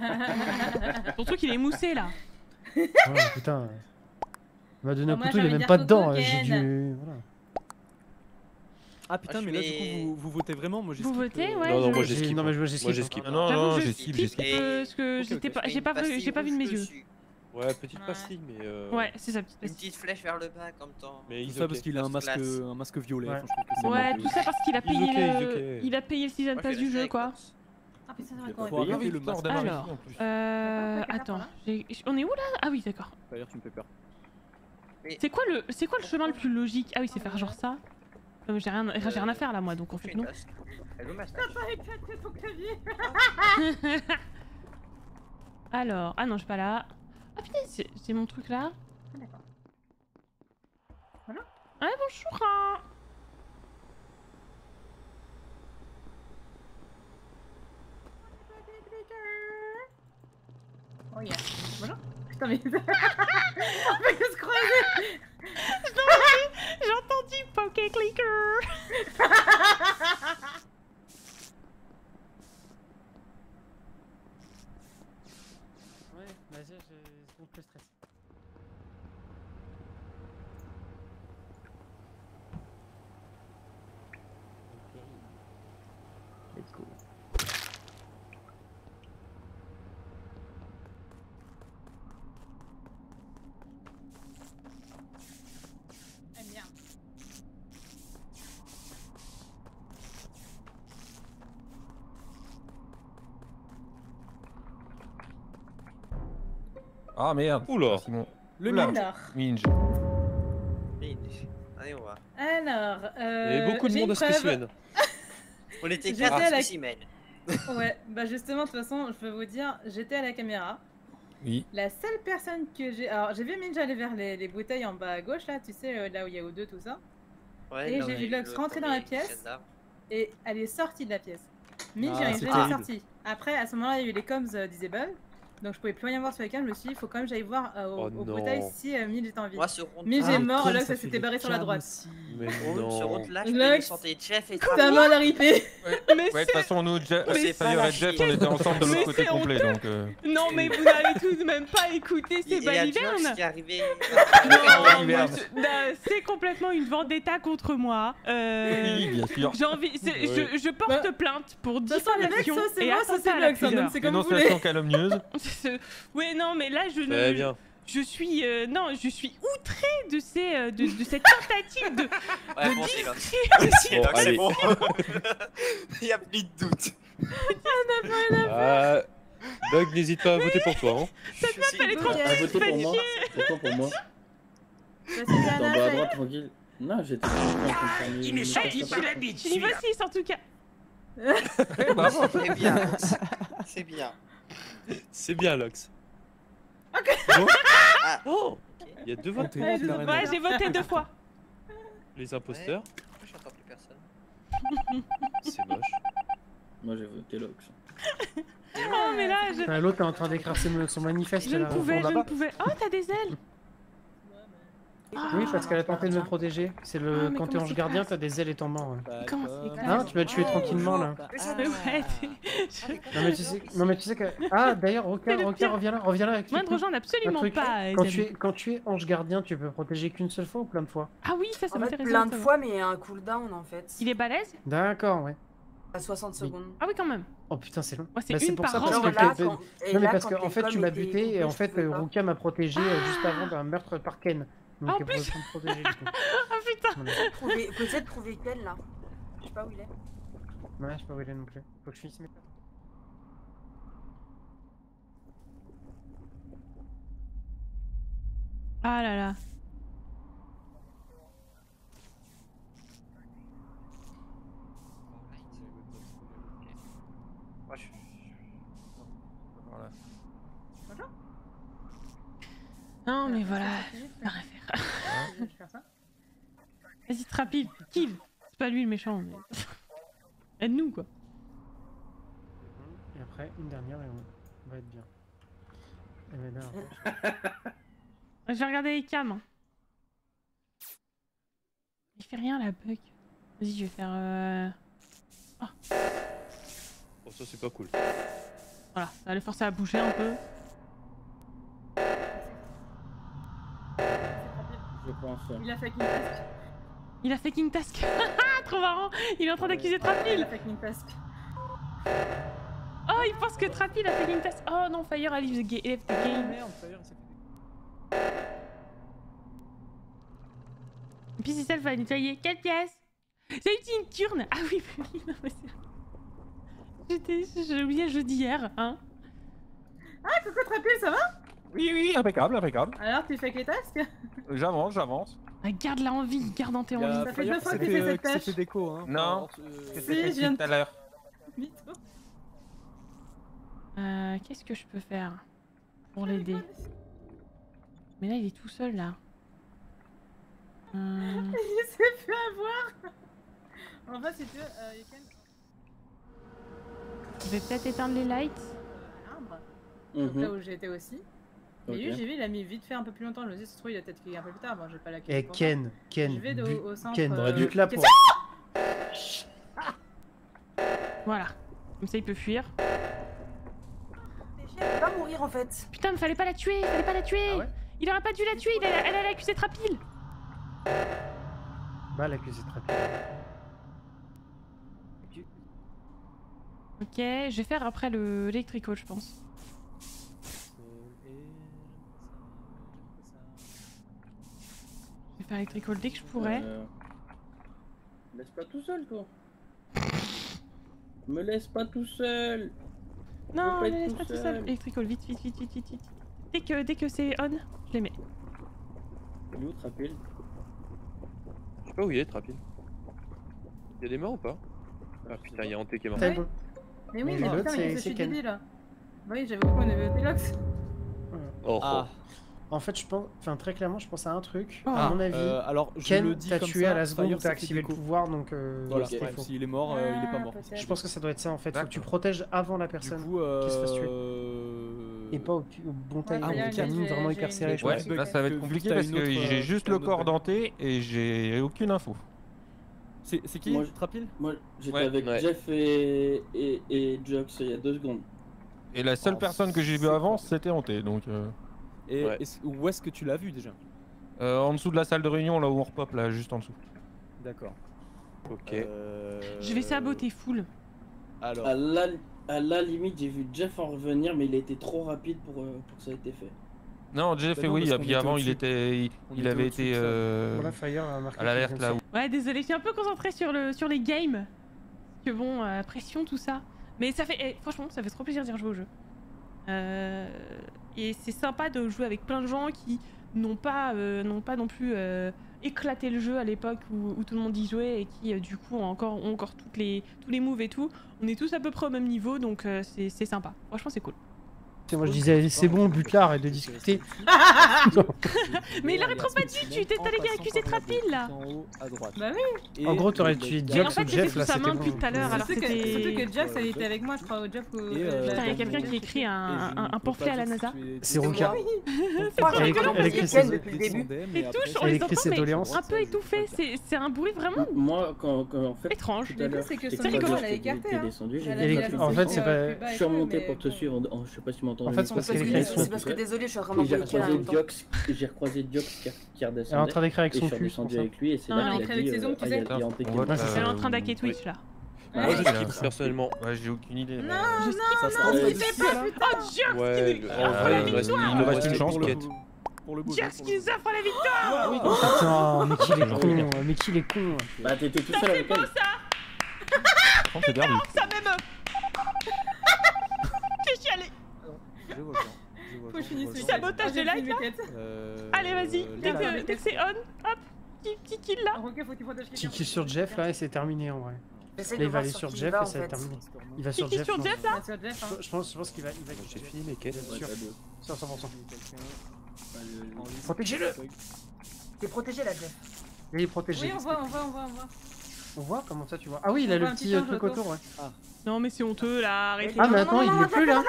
Ton truc, il est moussé là. Ouais, putain. Il m'a donné bon, un couteau, il est même pas dedans, j'ai dû. Voilà. Ah putain, ah, mais là du coup vous, vous votez vraiment? Moi j'ai skip. Vous votez? Ouais. Non, non, moi j'ai skip. Non, mais je j'ai skip. Non, non, j'ai skip. J'ai skip. Parce que j'étais pas, j'ai pas vu, j'ai pas vu de mes yeux. Ouais, petite pastille, mais. Euh... Ouais, c'est ça, petite pastille. Une petite flèche vers le bas, comme temps. Mais tout ça parce qu'il a un masque, un masque violet. Ouais, tout ça parce qu'il a payé, il a payé le season pass du jeu, quoi. Ah putain, d'accord. Alors, euh, attends, on est où là? Ah oui, d'accord. T'as l'air, tu me fais peur. C'est quoi le, c'est quoi le chemin le plus logique? Ah oui, c'est faire genre ça. J'ai rien, euh, rien à faire là moi donc en fait non. Alors, ah non je suis pas là. Ah putain c'est mon truc là. Ah d'accord. Voilà. Ah bonjour hein. Oh yeah. Voilà. Putain mais... On peut se croiser. Myndje Klinker. Ouais, vas-y, je monte le stress. Let's go. Ah merde! Oula! Le Myndje. Myndje. Allez, on va. Alors, euh. Il y avait beaucoup de monde à spécimen. On était quatre à la... spécimen. Ouais, bah justement, de toute façon, je peux vous dire, j'étais à la caméra. Oui. La seule personne que j'ai. Alors, j'ai vu Myndje aller vers les, les bouteilles en bas à gauche, là, tu sais, là où il y a O deux, tout ça. Ouais, et j'ai vu Loxe rentrer dans la pièce. Et elle est sortie de la pièce. Myndje ah, est déjà sortie. Après, à ce moment-là, il y a eu les comms euh, d'Isabelle. Donc je pouvais plus rien voir sur les cams, je me suis dit, il faut quand même j'aille voir euh, au, oh, au bouteille si euh, Myndje était en vie. Myndje est mort, Loxe s'était barré sur la droite. Aussi. Mais non. Ce route là, je me sentais Jeff et Trapile. T'as mal arrivé. Ouais, de toute façon, nous, Jeff, Jeff, on était ensemble de l'autre côté complet. Donc, euh... non, mais vous n'allez tous même pas écouter ces balivernes. C'est complètement une vendetta contre moi. Oui, bien sûr. Je porte plainte pour diffamation et attentat à la pudeur. C'est comme vous voulez. Dénonciation calomnieuse. Ouais, non, mais là, je ne... Bien. Je suis euh, non, je suis outré de ces euh, de, de cette tentative de. Ouais, de bon, c'est bon, c'est bon. Il y a plus de doute. Il y en a pas la Bug, n'hésite pas à voter pour toi. Hein. Ça te fait les tranquille. Voter pour moi. Pourquoi pour moi? T'en bas à droite tranquille. Non, j'étais. Il m'est chaud sur la bite. Il va six en tout cas. C'est bien. C'est bien. C'est bien, Loxe. Okay. Oh. Ah. Oh. Il y a deux votes. Ouais, j'ai voté deux fois. Les imposteurs. Pourquoi ouais, j'entends plus personne? C'est moche. Moi j'ai voté Loxe. Oh mais là je... Enfin, l'autre est en train d'écraser son manifeste. Je ne pouvais, je ne pouvais. Oh t'as des ailes. Ah, oui, parce qu'elle a tenté de me protéger. C'est le ah, quand t'es ange gardien, t'as des ailes étant mort. Ouais. Comment c'est clair? Hein, tu vas le tuer oh, tranquillement là. Ah, ah, ouais, je... non, mais tu sais... non mais tu sais que. Ah d'ailleurs, Rukia, Rukia, reviens là, reviens là. Avec moi de rejoindre absolument pas. Quand tu, es... quand tu es ange gardien, tu peux protéger qu'une seule fois ou plein de fois? Ah oui, ça, ça m'intéresse. Plein de fois, mais il y a un cooldown en fait. Il est balèze? D'accord, ouais. À soixante secondes. Oui. Ah oui, quand même. Oh putain, c'est long. Oh, c'est bah, une par an. Que... Là, quand... Non, mais là, parce qu'en fait, tu m'as buté et en fait, Rukia m'a protégé juste avant d'un meurtre par Ken. Donc ah, en plus protéger, ah putain voilà. Peut-être trouver Ken là. Je sais pas où il est. Ouais, je sais pas où il est non plus. Faut que je finisse mes cartes. Ah là là. Voilà. Bonjour. Non mais voilà, rien à faire. Vas-y Trapile, kill. C'est pas lui le méchant, mais... Aide-nous quoi. Et après, une dernière et on va être bien. Et là, après... Je vais regarder les cams. Hein. Il fait rien la bug. Vas-y, je vais faire... Euh... Oh. Oh ça c'est pas cool. Voilà, ça va le forcer à bouger un peu. Il a fucking task. Il a fucking task. Trop marrant. Il est en train d'accuser Trapile. Il a fucking task. Oh, il pense que Trapile a fucking task. Oh non, Fire a leave the game. Et puis c'est ça, il va nettoyer. Quelle pièce? J'ai eu une turne. Ah oui, oui, non mais c'est... J'ai oublié le jeu d'hier, hein. Ah, coucou Trapile, ça va? Oui, oui, impeccable, impeccable. Alors, tu fais que les tasks? J'avance, j'avance. Ah, garde la envie, garde en tes envies. Ça fait deux fois que tu fais cette tâche. C'était déco, hein. Non, c'était tout à l'heure. Euh, qu'est-ce que je peux faire pour l'aider? Mais là, il est tout seul, là. Euh... il s'est fait avoir. En fait, si tu veux, euh, you can... Je vais peut-être éteindre les lights. L'arbre. Donc là où j'étais aussi. Mais okay. Lui, j'ai vu, il a mis vite fait un peu plus longtemps. Je me disais, se trouve, il a peut-être qu'il est un peu plus tard. Bon, j'ai pas la question. Eh, Ken, Ken. Je vais de, au centre. Ken, euh... du clap. Pour... Voilà. Comme ça, il peut fuir. Elle va mourir en fait. Putain, mais fallait pas la tuer, fallait pas la tuer. Ah ouais, il aurait pas dû la tuer, il a, elle allait accuser Trapile. Bah, l'accuser Trapile. Ok, je vais faire après l'électrico, je pense. Je vais faire l'électrico dès que je pourrais. Euh... Me laisse pas tout seul, toi. Me laisse pas tout seul. Non, ne laisse pas tout seul. Electrical, vite, vite, vite, vite, vite, vite. Dès que, dès que c'est on, je les mets. Il est où Trapile? Je sais pas où il est Trapile. Il y a des morts ou pas? Ah putain, il y a Hanté qui est mort. Ouais. Mais oui, mais putain, mais je suis débile là. Bah oui, j'avais oublié qu'on avait des Loxe. Oh. Ah. En fait, je pense, enfin très clairement, je pense à un truc. Oh. À mon avis, euh, alors, je Ken t'a tué ça, à la seconde où t'as activé le pouvoir, donc euh, voilà, ouais, s'il est mort, euh, ah, il est pas mort. Je pense que ça doit être ça en fait, faut que tu protèges avant la personne coup, euh... qui se fasse tuer. Et pas au, au bon timing, ouais, ah, timing vraiment hyper serré. Ouais, là ça va être compliqué parce que j'ai juste le corps d'Hanté et j'ai aucune info. C'est qui Trapile? Moi j'étais avec Jeff et Djiox il y a deux secondes. Et la seule personne que j'ai vue avant c'était Hanté, donc... Et ouais. est où est-ce que tu l'as vu déjà? euh, En dessous de la salle de réunion, là où on repop, là, juste en dessous. D'accord. Ok. Euh... Je vais saboter full. Alors. À la, à la limite, j'ai vu Jeff en revenir, mais il était trop rapide pour, euh, pour que ça ait été fait. Non, Jeff, bah non, oui, et puis avant, il était, il, il avait été euh, à l'alerte là. Où... Ouais, désolé, je suis un peu concentré sur le, sur les games. Que bon, euh, pression, tout ça. Mais ça fait, eh, franchement, ça fait trop plaisir de jouer au jeu. Euh... Et c'est sympa de jouer avec plein de gens qui n'ont pas, euh, n'ont pas non plus euh, éclaté le jeu à l'époque où, où tout le monde y jouait et qui euh, du coup ont encore, ont encore toutes les, tous les moves et tout. On est tous à peu près au même niveau donc euh, c'est sympa. Franchement c'est cool. Moi je disais c'est bon, but là, arrête de discuter. Mais il aurait trop pas dû, tu t'allais accuser Trapile là. Bah oui. En gros t'aurais tué Djiox ou Jeff là, c'était bon. Surtout que Djiox elle était avec moi je crois, au Jeff ou... Putain y'a quelqu'un qui écrit un pamphlet à la NASA. C'est Rukia. C'est trop rigolo parce que les touches on les entend mais un peu étouffées, c'est un bruit vraiment étrange. C'est rigolo. En fait c'est pas... Je suis remonté pour te suivre, je sais pas si tu m'entends. En fait, c'est parce, parce, parce que désolé, je suis vraiment j'ai recroisé Djiox, j'ai recroisé Djiox qui a redescendu. Elle est en train d'écrire avec son cul. Avec lui et c'est là qu'il a dit. Elle est en train d'hacker Twitch là. Moi je skip personnellement. Ouais, j'ai aucune idée. Non, non, non, skippez pas putain Djiox. Il nous reste une chance. Djiox qui nous offre la victoire. Non, mais qui est con, mais qui est con. Bah t'étais tout seul avec elle. C'est beau ça. Ça même. T'es chialé. Je vois bien, je vois bien. Faut finir ce sabotage de live là. Euh... Allez vas-y, dès que c'est on, hop, petit kill là. Petit kill sur Jeff là et c'est terminé en vrai. Là il va aller sur Jeff et ça va être terminé. Il va sur Jeff. Sur Jeff là. Je pense, je pense qu'il va, il va. J'ai fini mais qu'est-ce que c'est sûr, cent pour cent. Protégez-le. T'es protégé là Jeff. Il est protégé. Oui on voit, on voit, on voit, on voit. On voit comment ça tu vois. Ah oui il a le petit truc autour ouais. Non mais c'est honteux là, arrêtez. Ah mais attends il est plus là.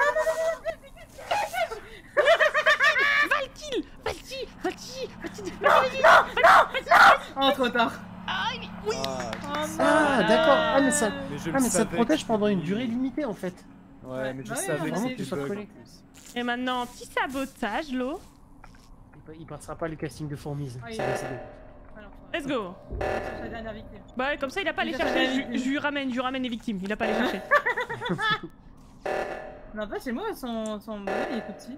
Valkyrie, Valkyrie, Valkyrie, Valkyrie, Valkyrie, non, non, non, non, trop tard. Ah oui. Ah d'accord. Ah mais ça, ah mais ça te protège pendant une durée limitée en fait. Ouais mais je savais que tu sois collé. Et maintenant petit sabotage, l'eau. Il passera pas le casting de Fourmise. Let's go. Bah comme ça il a pas les chercher. Je lui ramène, je lui ramène les victimes. Il a pas les chercher. Non pas chez moi son son il est tout petit.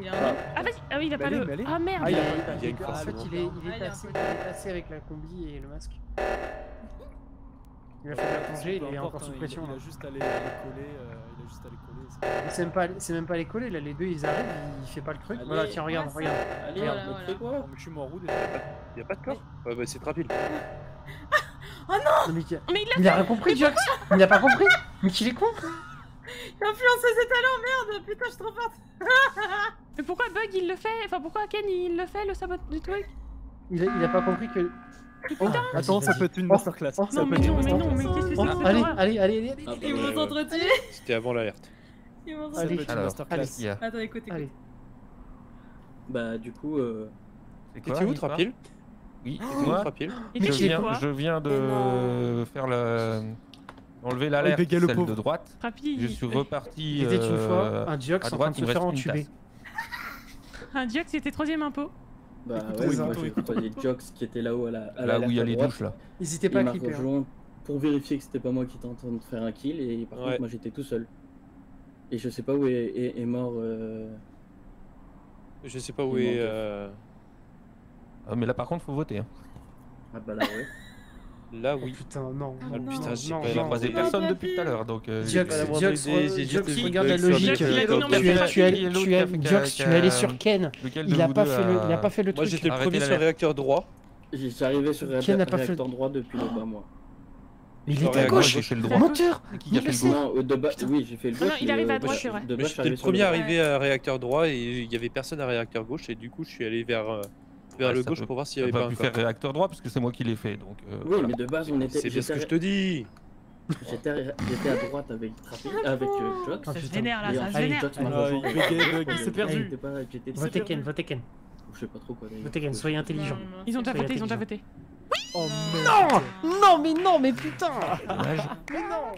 Il a un... Ah vas-y, ah oui il a bah pas allez, le... Ah merde ah, il a... Il a une ah, en fait il est, il est, ah, tassé, il est tassé avec la combi et le masque. Il a fait de la plongée, il est encore sous pression. Il a juste à les coller, euh, il a juste à les coller. C'est même pas, c'est même pas les coller, là les deux ils arrivent, il fait pas le truc. Allez, voilà tiens regarde, ouais, regarde. Allez, regarde. Voilà, voilà. Quoi non, mais je suis mort roux déjà. Il y a pas de corps. Ouais bah c'est Trapile. Oh non, non mais, mais il a rien compris Djiox. Il a pas compris. Mais qu'il est con. J'ai influencé ses talents, merde, putain je suis trop forte. Mais pourquoi Bug il le fait? Enfin pourquoi Ken il le fait le sabot du truc? Il a, il a pas compris que... Mais putain oh, attends ça peut être une masterclass. Oh, non, mais non, mais non, mais qu'est-ce que c'est que allez, allez, allez, allez, allez. Ils vont s'entretuer. C'était avant l'alerte. Ils vont s'entretuer. Allez, alors, allez. Attends, écoutez, écoutez. Bah du coup... Euh... T'étais où, Trapile? Oui, oh, moi, Trapile. Je viens, je viens de faire la... enlever l'alerte, celle de droite. Trapille. Je suis reparti. Il était une fois un Djiox en train de se faire entuber. Un Djiox, c'était troisième impôt. Bah ouais, ouais, moi j'ai croisé Djiox qui était là-haut à la, à là où il y a les douches là. N'hésitez pas à clipper. Hein. Pour vérifier que c'était pas moi qui était en train de faire un kill et par ouais. contre moi j'étais tout seul. Et je sais pas où est, est, est mort. Euh... Je sais pas où est. est euh... Ah mais là par contre faut voter. Hein. Ah bah là ouais. Là oui. Oh putain non. Ah, non putain j'ai pas croisé personne depuis tout à l'heure donc. Djiox, regarde la logique. Djiox, tu es allé sur Ken. Il a pas fait le, il a pas fait le truc. Moi j'étais le premier sur réacteur droit. J'étais arrivé sur réacteur droit depuis le bas mois. Mais il est à gauche, menteur. Qui a fait le gauche? Oui j'ai fait le gauche. Non il arrive à droite c'est vrai. J'étais le premier arrivé à réacteur droit et il y avait personne à réacteur gauche et du coup je suis allé vers. vers ah, le gauche peut, pour voir s'il y avait pas un pu faire réacteur droit parce que c'est moi qui l'ai fait donc. Euh, oui voilà. Mais de base on était. C'est bien ce que je te dis. J'étais à droite avec Trapile, avec Jux. Ça se vénère là, ça se vénère. Il s'est perdu. Votez Ken, votez Ken. Je sais pas trop quoi. Votez Ken, soyez intelligent. Ils ont déjà voté, ils ont déjà voté. Oui. Non, non mais non mais putain. Mais non.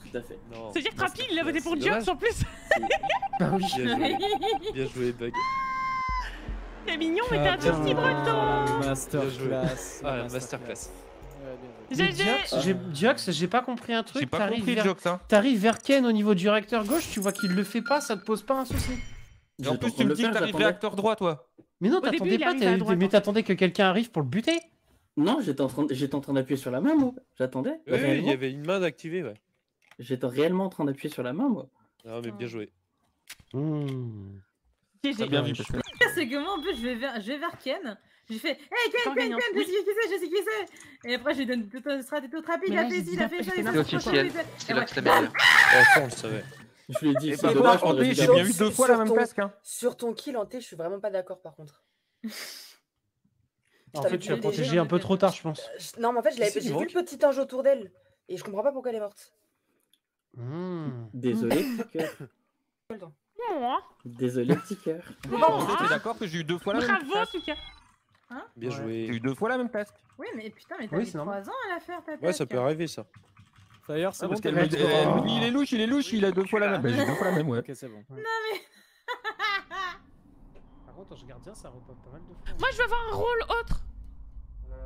Tout à fait. C'est-à-dire Trapile, il a voté pour Jux en plus. Bah oui. Bien joué Bug. T'es mignon mais t'es un tout petit breton. Masterclass. Ah la masterclass. Djiox, j'ai pas compris un truc. T'arrives vers Ken au niveau du réacteur gauche, tu vois qu'il le fait pas, ça te pose pas un souci. Et en plus tu me dis que t'arrives réacteur droit toi. Mais non t'attendais pas, mais t'attendais que quelqu'un arrive pour le buter. Non j'étais en train d'appuyer sur la main moi, j'attendais. Oui il y avait une main d'activer ouais. J'étais réellement en train d'appuyer sur la main moi. Ah mais bien joué. J'ai bien vu parce que... C'est que moi en plus je vais vers, je vais vers Ken, j'ai fait hey Ken, Ken, Ken, je sais qui c'est, je sais qui c'est. Et après je lui donne tout un strat et tout, Trapile, il a fait ci, il a fait ça, il a fait ça. C'est Loxe T V. On le savait. Je lui ai dit, c'est dommage, j'ai bien eu deux fois la même casque. Sur ton kill Hanté, je suis vraiment pas d'accord par contre. En fait tu l'as protégé un peu trop tard je pense. Non mais en fait j'ai vu le petit ange autour d'elle et je comprends pas pourquoi elle est morte. Désolé. Moi. Désolé, petit cœur. Bon, t'es d'accord que j'ai eu deux fois la même casque. Bravo, petit cœur. Hein ? Bien joué. J'ai eu deux fois la même casque. Oui, mais putain, mais t'as eu trois ans à la faire, ta tête. Ouais, ça peut arriver, ça. D'ailleurs, c'est bon. Elle me dit, il est louche, il est louche, il a deux fois la même. Bah, j'ai deux fois la même, ouais. Ok, c'est bon. Non, mais. Par contre, je garde bien, ça repop pas mal de fois. Moi, je veux avoir un rôle autre.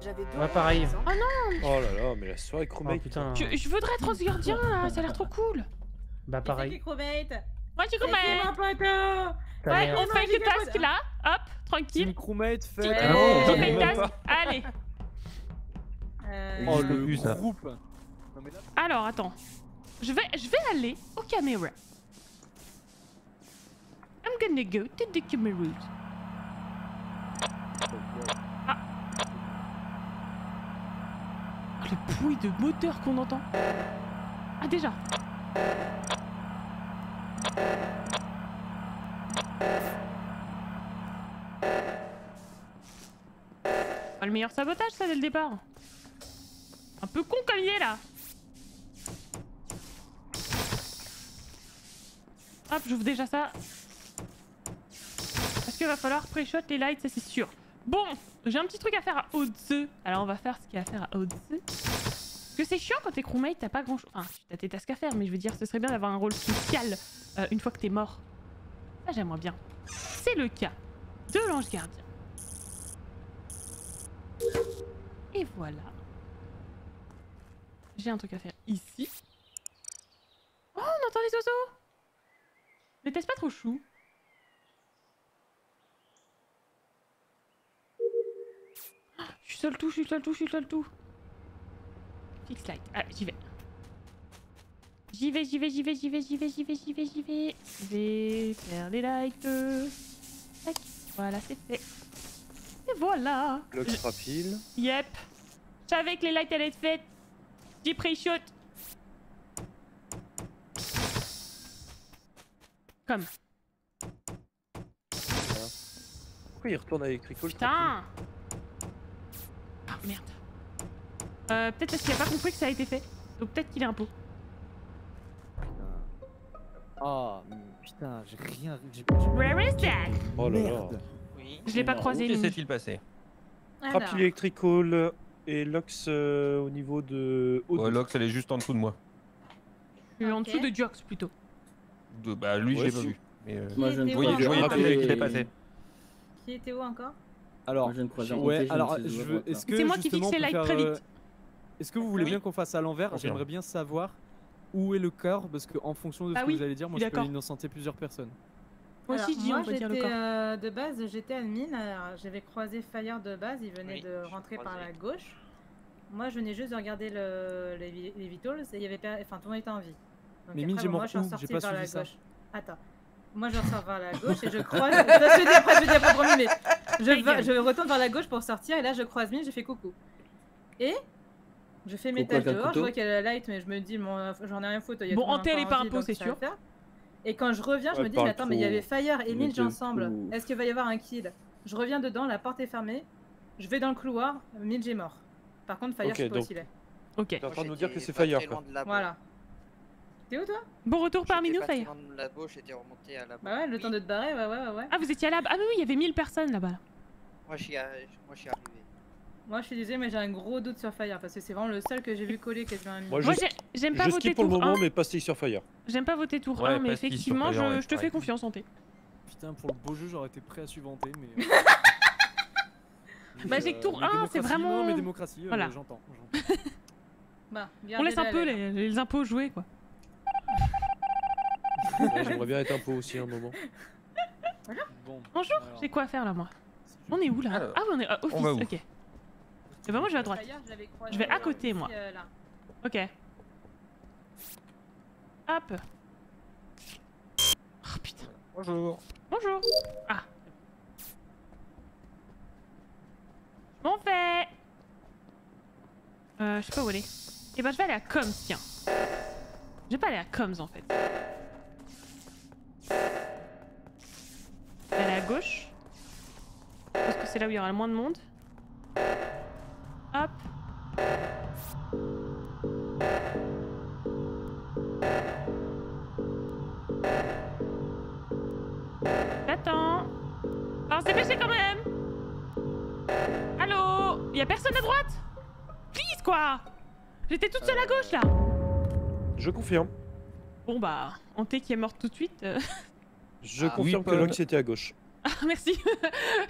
J'avais deux. Ouais, pareil. Oh non. Oh là là, mais la soirée crewmate. Putain. Je voudrais être ce gardien, là. Ça a l'air trop cool. Bah, pareil. Moi tu crewmate. Ouais, on fait une task là, hop, tranquille. Une crewmate fait. On fait une task, allez. Oh le groupe. Alors attends, je vais, je vais aller aux caméras. I'm gonna go to the cameras. Ah. Le bruit de moteur qu'on entend. Ah déjà. Ah, le meilleur sabotage ça dès le départ. Un peu con comme il est là. Hop j'ouvre déjà ça. Parce qu'il va falloir pré-shot les lights ça c'est sûr. Bon j'ai un petit truc à faire à Oze. Alors on va faire ce qu'il y a à faire à Oze. Parce que c'est chiant quand t'es crewmate, t'as pas grand chose. Ah, t'as tes tasques à faire, mais je veux dire, ce serait bien d'avoir un rôle social euh, une fois que t'es mort. Ça, j'aimerais bien. C'est le cas de l'ange gardien. Et voilà. J'ai un truc à faire ici. Oh, on entend les oiseaux. N'était-ce pas trop chou? Ah, je suis seul tout, je suis seul tout, je suis seul tout. Fix light. Ah, j'y vais. J'y vais, j'y vais, j'y vais, j'y vais, j'y vais, j'y vais, j'y vais, j'y vais. Je vais faire des lights. Tac. Voilà, c'est fait. Et voilà. Loxe Trapile. Yep. Je savais que les lights allaient être faites. J'ai pris shot. Comme. Pourquoi il retourne avec Tricol? Putain. Ah oh, merde. Euh, peut-être parce qu'il a pas compris que ça a été fait. Donc peut-être qu'il est un pot. Oh, putain, j'ai rien. Where is that? Oh là là. Oui. Je l'ai pas croisé. Qu'est-ce qui s'est-il passé? Trapile Electrical et Loxe euh, au niveau de. Ouais, Loxe elle est juste en dessous de moi. Je suis en dessous de Djiox plutôt. De, bah lui ouais, j'ai pas vu. Mais euh... Moi je ne voyais pas qu'il est passé. Qui était où encore? Alors, ouais, alors je veux. C'est moi qui fixais live très vite. Est-ce que vous voulez bien qu'on fasse à l'envers? J'aimerais bien savoir où est le corps, parce que en fonction de ce que vous allez dire, moi je peux innocenter plusieurs personnes. Moi aussi, je dis on peut dire le corps. De base, j'étais admin, j'avais croisé Fire de base, il venait de rentrer par la gauche. Moi, je venais juste de regarder les vitals et il y avait, enfin, tout le monde était en vie. Mais Myndje mort, j'ai pas suivi ça. Attends. Moi, je ressors vers la gauche et je croise. Je te dis après, je te dis après, promis, mais je, va... je retourne vers la gauche pour sortir et là, je croise Myndje, je fais coucou. Et je fais mes tâches dehors. Je vois qu'elle a la light, mais je me dis, bon, j'en ai rien foutre. Bon, Hanté, elle est pas un pot, c'est sûr. Et quand je reviens, je ouais, me dis, mais attends, mais il y avait Fire et Myndje ensemble. Est-ce qu'il va y avoir un kill? Je reviens dedans, la porte est fermée. Je vais dans le couloir, Myndje est mort. Par contre, Fire, okay, je sais pas où il est. Ok. T'es en train de nous dire que c'est Fire, quoi. Voilà. T'es où toi? Bon retour parmi nous, Fire. J'étais remonté à la. Bah ouais, le temps de te barrer, ouais, ouais, ouais. Ah, vous étiez à la. Ah, oui, il y avait mille personnes là-bas. Moi, je suis arrivé. Moi, je suis désolé, mais j'ai un gros doute sur Fire parce que c'est vraiment le seul que j'ai vu coller quasiment à moi. Moi, j'aime pas voter tour un. Je pour le moment, mais pastille sur Fire. J'aime pas voter tour un, mais effectivement, je te fais confiance, Hanté. Putain, pour le beau jeu, j'aurais été prêt à suiventer, mais. Bah, j'ai que tour un, c'est vraiment. Non, mais démocratie, j'entends. Bah, on laisse un peu les impôts jouer, quoi. Ouais, j'aimerais bien être un peu aussi un moment. Bonjour, bon, bonjour. Alors... j'ai quoi à faire là moi? On est où là? Alors, ah oui on est euh, office, on ok. Et bah moi je vais à droite. Je vais à côté moi. Ok. Hop. Oh putain. Bonjour. Bonjour. Ah. Bon fait. Euh je sais pas où aller. Et bah je vais aller à Coms tiens. Je vais pas aller à Coms en fait. Je vais aller à gauche. Parce que c'est là où il y aura le moins de monde. Hop. J'attends. Alors c'est péché quand même. Allô? Y'a personne à droite? Please quoi. J'étais toute seule à gauche là. Je confirme. Bon bah, Hanté qui est morte tout de suite. Je ah, confirme oui, que Loxe était à gauche. Ah merci,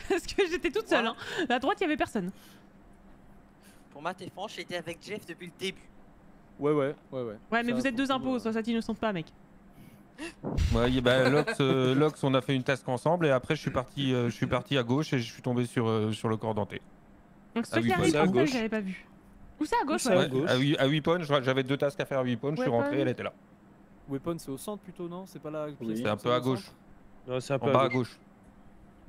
parce que j'étais toute seule. Hein. À droite il y avait personne. Pour ma défense, j'étais avec Jeff depuis le début. Ouais ouais ouais ouais. Ouais mais ça, vous êtes deux impôts, soit ça t'innocente pas mec. Ouais bah Loxe, euh, Loxe, on a fait une task ensemble et après je suis parti, euh, je suis parti à gauche et je suis tombé sur euh, sur le corps d'Hanté. Donc ceux qui arrivent en gauche, j'avais pas vu. Où ça à gauche? Où ouais. À gauche. À huit points, j'avais deux tasks à faire à huit points, je suis rentré, elle était là. Weapon c'est au centre plutôt non? C'est pas là. Oui. C'est un peu à gauche. Non, c'est un peu en bas à gauche.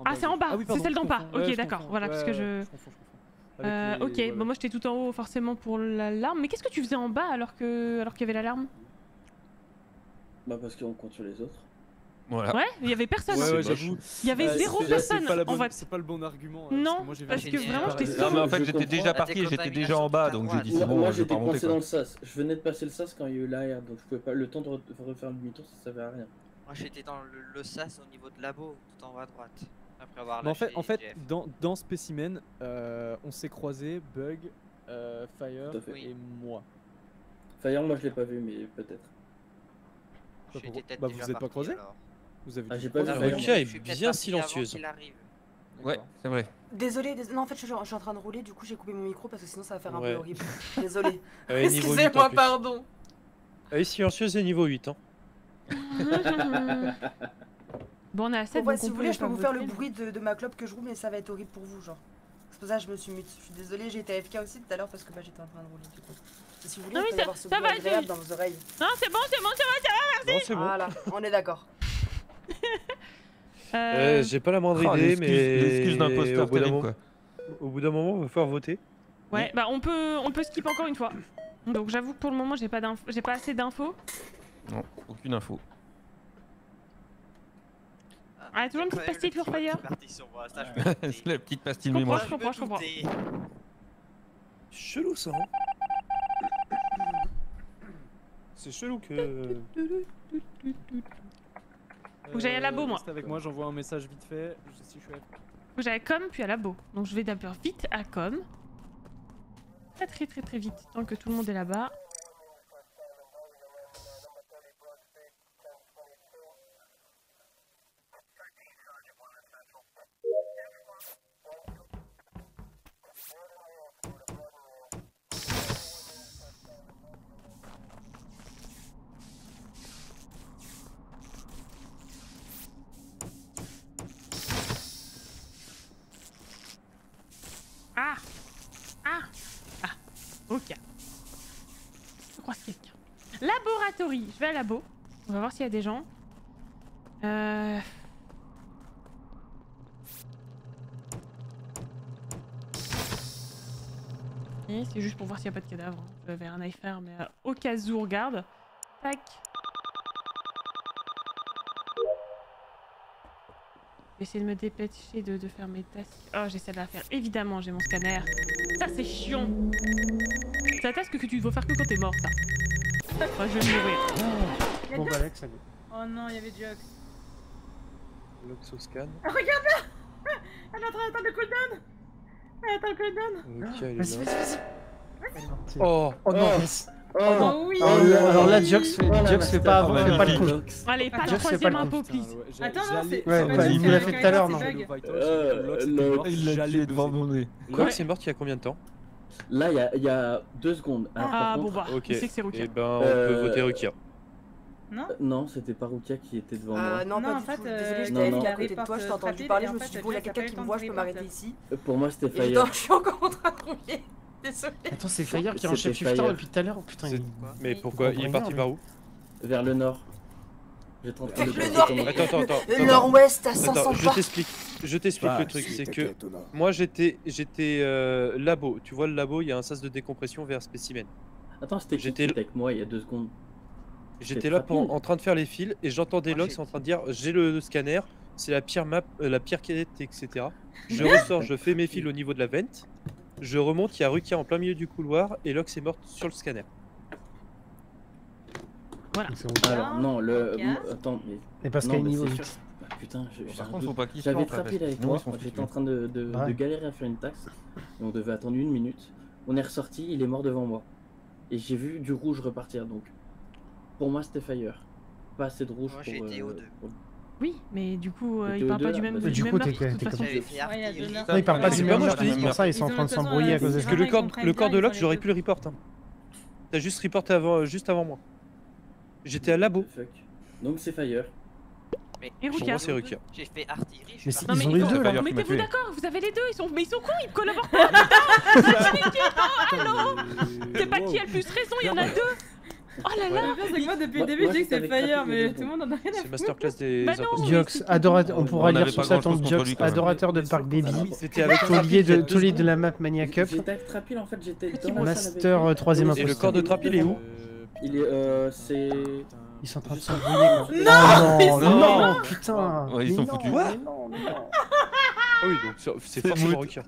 Ah c'est en bas, ah, oui, c'est celle d'en bas. Ok ouais, d'accord, voilà ouais, parce que je... je, confonds, je confonds. Euh, les... ok, voilà. Bon, moi j'étais tout en haut forcément pour l'alarme. Mais qu'est-ce que tu faisais en bas alors que alors qu'il y avait l'alarme? Bah parce qu'on compte sur les autres. Voilà. Ouais, il y avait personne. Ouais, ouais, j'avoue. Il y avait euh, zéro personne en fait. C'est pas le bon argument. Non, parce que vraiment j'étais seul. Non mais en fait j'étais déjà parti, j'étais déjà en bas donc j'ai dit c'est bon. Moi j'étais coincé dans le sas. Je venais de passer le sas quand il y a eu l'arrière donc je pouvais pas. Le temps de refaire le demi-tour ça servait à rien. Moi j'étais dans le sas au niveau de labo tout en bas à droite. Après avoir lâché. En fait dans Spécimen on s'est croisés Bug, Fire et moi. Fire moi je l'ai pas vu mais peut-être. Bah vous êtes pas croisés? Vous avez ah, j'ai pas vu. Rukia est bien silencieuse. Ouais, c'est vrai. Désolé, dés... non en fait je, je, je suis en train de rouler, du coup j'ai coupé mon micro parce que sinon ça va faire un ouais. peu horrible. Désolé. Ouais, excusez-moi, pardon. Elle est silencieuse et niveau huit. Hein. Bon, on a assez de. Si vous voulez, je peux vous faire le bruit de, de ma clope que je roule, mais ça va être horrible pour vous, genre. C'est pour ça que je me suis mute. Je suis désolée, j'ai été A F K aussi tout à l'heure parce que bah, j'étais en train de rouler du coup. Si vous voulez, vous pouvez avoir ce bruit agréable dans vos oreilles. Non, c'est bon, c'est bon, c'est bon, merci. Voilà, on est d'accord. euh... euh, j'ai pas la moindre oh, idée, mais l'excuse d'imposteur au bout d'un moment, au bout d'un moment, on va falloir voter. Ouais, oui. Bah on peut, on peut skip encore une fois. Donc j'avoue que pour le moment, j'ai pas d'info, j'ai pas assez d'infos. Non, aucune info. Ah, toujours une petite pastille pour Fire. C'est la petite pastille mémoire. Je comprends, je comprends, je comprends. Chelou ça. Hein. C'est chelou que. Faut que j'aille à labo, moi. Reste avec moi, j'envoie un message vite fait. Je sais si je suis à... Faut que j'aille à com, puis à labo. Donc je vais d'abord vite à com. Pas très très très vite, tant que tout le monde est là-bas. Je vais à labo, on va voir s'il y a des gens. Euh... C'est juste pour voir s'il n'y a pas de cadavre. J'avais un iPhone, mais au cas où on regarde. Tac. Je vais essayer de me dépêcher de, de faire mes tasks. Oh, j'essaie de la faire. Évidemment, j'ai mon scanner. Ça, c'est chiant. C'est un task que tu dois faire que quand t'es mort, ça. Oh, je vais mourir. Oh. Bon bah Alex, allez. Oh non, il y avait Djiox. Loxe au scan. Oh, regarde là. Elle est en train d'attendre le cooldown. Elle attend le cooldown. Ok, elle est là. Vas-y, vas-y. Oh, oh non. Oh, oh non. Oui. Oh, oui. Alors là, Djiox fait, oh, Djiox fait pas, fait pas le coup. Allez, pas le troisième impôt, please. Attends, non, c'est... Ouais, il me l'a fait tout à l'heure, non. Il l'a tué devant mon nez. Quoi, c'est mort il y a combien de temps? Là, il y a, y a deux secondes. Ah, ah bon, bah, okay. Je sais que c'est Rukia. Eh ben, on euh... peut voter Rukia. Non, euh, non, c'était pas Rukia qui était devant euh, moi. Non, non, pas en fait, euh, désolé, j'étais à côté de toi, je t'ai entendu parler, je me suis dit, bon, il y a quelqu'un qui me voit, je peux m'arrêter ici. Pour moi, c'était Fire. Attends, je suis encore en train de convier. Désolé. Attends, c'est Fire qui est en chef shifter depuis tout à l'heure. Putain, il est... Mais pourquoi? Il est parti par où? Vers le nord. Attends, attends, attends. Le nord-ouest à cinq cents pas. Je t'explique. Je t'explique ah, le truc, si, c'est que moi j'étais j'étais euh, labo. Tu vois le labo, il y a un sas de décompression vers spécimen. Attends, c'était j'étais l... avec moi il y a deux secondes. J'étais là pour, en train de faire les fils et j'entendais ah, Loxe en train de dire j'ai le, le scanner, c'est la pire map, euh, la pire quête, et cetera. Je ressors, je fais mes fils au niveau de la vente, je remonte, il y a Rukia en plein milieu du couloir et Loxe est morte sur le scanner. Voilà. Alors non le attends mais. Et parce qu'il y a niveau. Putain, j'avais Trapile avec moi, j'étais en train de, de, ouais. de galérer à faire une taxe, et on devait attendre une minute. On est ressorti, il est mort devant moi. Et j'ai vu du rouge repartir, donc pour moi c'était Fire. Pas assez de rouge moi, pour, euh, pour... Oui, mais du coup euh, il parle pas du même meurtre, de toute façon. Non, il parle pas du même meurtre, c'est pour ça ils sont en train de s'embrouiller à cause de ça. Parce que le corps de Loxe, j'aurais pu le report. T'as juste reporté juste avant moi. J'étais à labo. Donc c'est Fire. Mais Rukia. J'ai fait artillerie. Je suis non, mais ils ont les deux, là. Mettez-vous d'accord, vous avez les deux, ils sont... mais ils sont cons, ils collaborent pas. C'est pas qui a le plus raison, il y en a deux. Oh là là. C'est moi depuis le début, je dis que c'est Fire, mais tout le monde en a rien à foutre. C'est masterclass des Djiox, adorateur. On pourra lire sur sa tombe Djiox, adorateur de Park Baby. C'était avec Taulier de la map Maniac Up. J'étais avec Trapile en fait, j'étais dans Master troisième imposteur. Et le corps de Trapile est où? Il est euh. C'est. Ils sont en train de s'envoyer. Non, non, non, putain. Ouais, ils sont foutus. Quoi? Non, non. Ah oui, donc c'est forcément Rukia.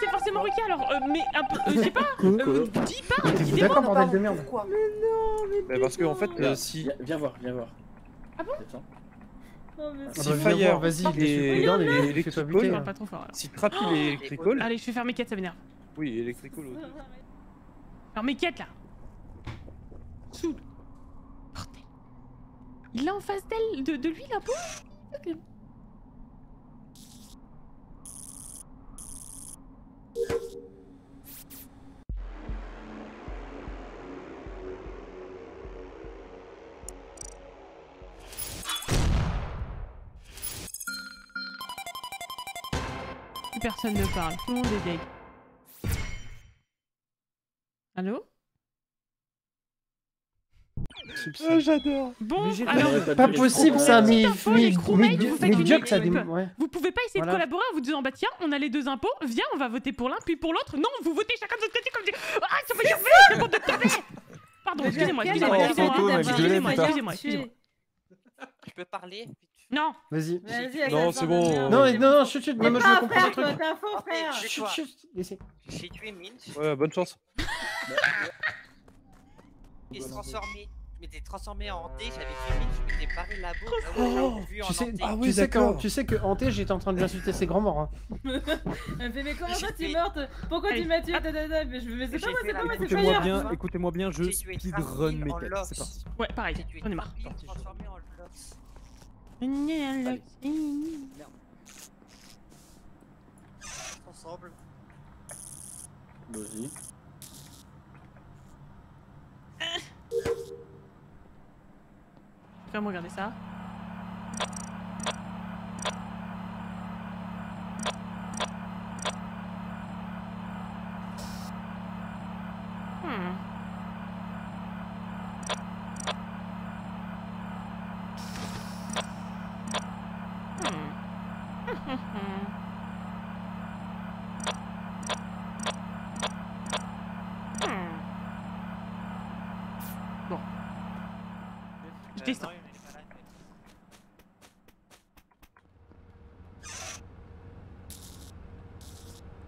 C'est forcément Rukia alors, euh, mais un peu. Euh, je sais pas. Euh, dis pas. Dis moi d'accord, bordel de merde. Pourquoi? Mais non, mais. Bah parce que en fait, euh, si. Viens voir, viens voir. Ah bon? Non, mais si Fire, vas-y, il est dans les électricoles. Si Trapile est électricole. Allez, je vais faire mes quêtes, ça m'énerve. Oui, électricole. Faire mes quêtes là. Soul. Il est en face d'elle, de, de lui là, boum. Personne ne parle, tout le monde est deg. Allô? Oh, j'adore. Bon, alors pas possible ça, mais vous pouvez pas essayer de collaborer en vous disant bah tiens, on a les deux impôts, viens, on va voter pour l'un puis pour l'autre. Non, vous votez chacun de votre côté comme ah, ça fait dire de taper. Pardon, excusez-moi, excusez-moi, excusez-moi, excusez-moi, excusez-moi. Je peux parler? Non. Vas-y. Non, c'est bon. Non, non, chut, chut, moi je comprends le truc. Chut, chut. J'ai tué Myndje. Ouais, bonne chance. Il se transforme. je m'étais transformé en Hanté, j'avais fini, je m'étais barré de la bourse. Oh, vu en tu sais, ah oui, tu sais que, tu sais que Hanté, j'étais en train de l'insulter ses grands morts. Hein. Elle me fait, mais comment ça tu es morte? Pourquoi tu m'as tué? Mais je me faisais pas, c'est pas moi, c'est pas moi. Écoutez-moi bien, je speedrun mes têtes. Ouais, pareil, on est marre. Merde. Ensemble. Vas-y. Fais-moi regarder ça.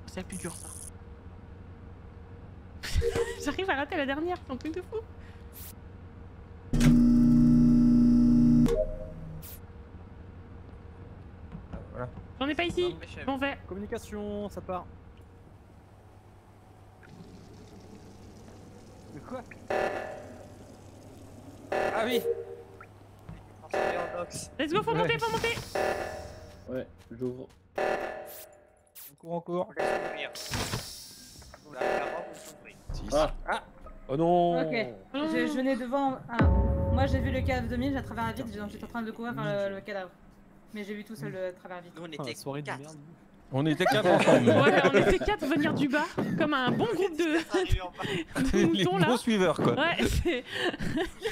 C'est la plus dure ça. J'arrive à rater la dernière, c'est un truc de fou. Voilà. J'en ai pas ici, j'en vais. Communication, ça part. De quoi? Ah oui. Let's go, faut ouais. monter, faut monter. Ouais, j'ouvre. Cours en cours. Ah. Ah. Oh non. Ok, je, je venais devant... Ah. Moi j'ai vu le cadavre de Myndje à travers la vitre, j'étais en train de courir vers enfin, le, le cadavre. Mais j'ai vu tout seul à travers la vitre. Nous, on était ah, quatre. Merde. On était quatre ensemble. Ouais, on était quatre venir du bas, comme un bon groupe de, de moutons là. Les gros suiveurs quoi. Ouais, c'est...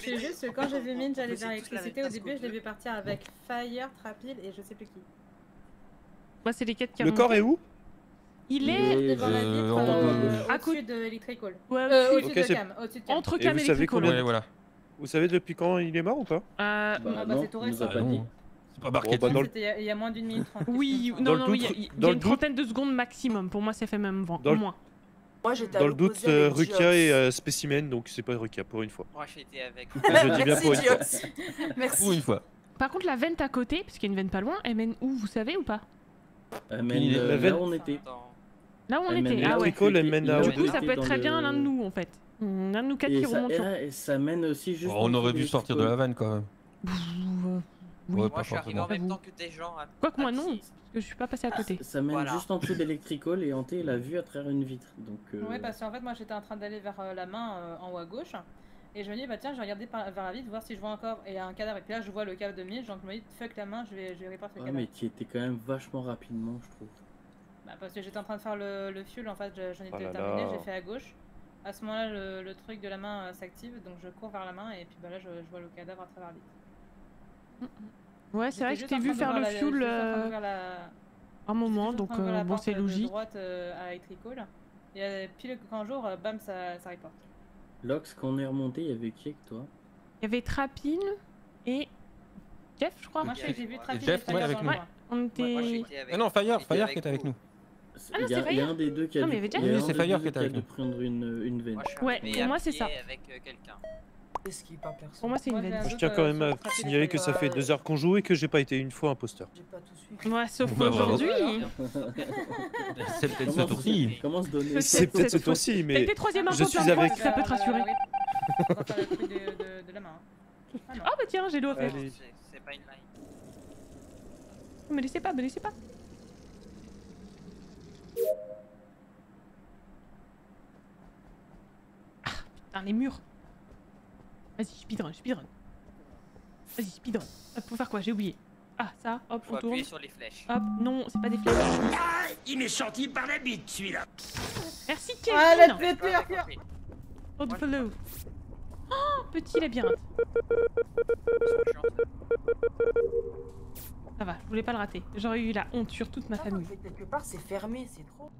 C'est juste que quand j'ai vu Myndje aller vers l'électricité, au début je l'ai vu partir avec Fire, Trapile et je sais plus qui. Moi c'est les quatre qui... Le corps est où? Il est devant la vitre, à côté de l'électricole. Ouais, euh, au-dessus okay, de cam, au-dessus de cam. Entre cam et l'électricole. Ouais, voilà. Vous savez depuis quand il est mort ou pas? Euh... Bah, bah c'est tout récent. Bah, c'est pas marqué. Oh, bah, il le... y, y a moins d'une minute trente. Oui, non, non, il y a, y a une trentaine de secondes maximum. Pour moi, ça fait même vingt, au moins. Moi, j'étais dans le doute, euh, Rukia et euh, Spécimen, donc c'est pas Rukia pour une fois. Moi, j'étais avec. Je dis bien pour une fois. Merci. Pour une fois. Par contre, la vente à côté, parce qu'il y a une vente pas loin, elle mène où? Vous savez ou pas? Elle mène là où on était. Là où on était, ah ouais. Du coup, ça peut être très bien l'un de nous en fait. L'un de nous quatre qui remonte. Et ça mène aussi juste. On aurait dû sortir de la vanne quand même. Oui, moi je suis arrivé en même temps que des gens. Quoi que moi non, parce que je suis pas passé à côté. Ça mène juste en dessous d'électricole et Hanté l'a vu à travers une vitre. Oui, parce qu'en fait, moi j'étais en train d'aller vers la main en haut à gauche. Et je me dis, bah tiens, je vais regarder par, vers la vitre, voir si je vois encore. Et il y a un cadavre, et puis là je vois le cadavre de Myndje, donc je me dis, fuck la main, je vais, je vais réparer ce cadavre. Ouais, mais tu étais quand même vachement rapidement, je trouve. Bah, parce que j'étais en train de faire le, le fuel, en fait, j'en étais oh terminé, j'ai fait à gauche. À ce moment-là, le, le truc de la main euh, s'active, donc je cours vers la main, et puis bah là je, je vois le cadavre à travers la vitre. Ouais, c'est vrai que je t'ai vu faire le fuel un moment, donc bon, c'est logique. Droite à Electricole, et puis quand jour, bam, ça reporte. Loxe, quand on est remonté, il y avait qui avec toi? Il y avait Trapile et Jeff, je crois. Moi, je sais que j'ai vu Trapile. Jeff, ouais, avec nous. Ouais, on était. Ah non, Fire, Fire qui était avec nous. Ah non, c'est Fire. Il y a un des deux qui a dû prendre une veine. Ouais, pour moi, c'est ça. Pour moi, c'est une veine. Je tiens quand même à signaler que ça fait deux heures qu'on joue et que j'ai pas été une fois imposteur. Ouais, sauf aujourd'hui. C'est peut-être ce tour-ci. C'est peut-être ce tour-ci, mais je suis avec. Ça peut te rassurer. Oh bah tiens, j'ai l'eau à faire. Me laissez pas, me laissez pas. Ah putain, les murs. Vas-y, speedrun, speedrun. Vas-y, speedrun. Hop, faut faire quoi? J'ai oublié. Ah, ça, hop, on tourne. Sur les flèches. Hop, non, c'est pas des flèches. Ah, il m'est sorti par la bite, celui-là. Merci, Ken. Ah, la pété. Oh, de follow. Oh, petit labyrinthe. Ça va, je voulais pas le rater. J'aurais eu la honte sur toute ma famille. Quelque part, c'est fermé, c'est trop.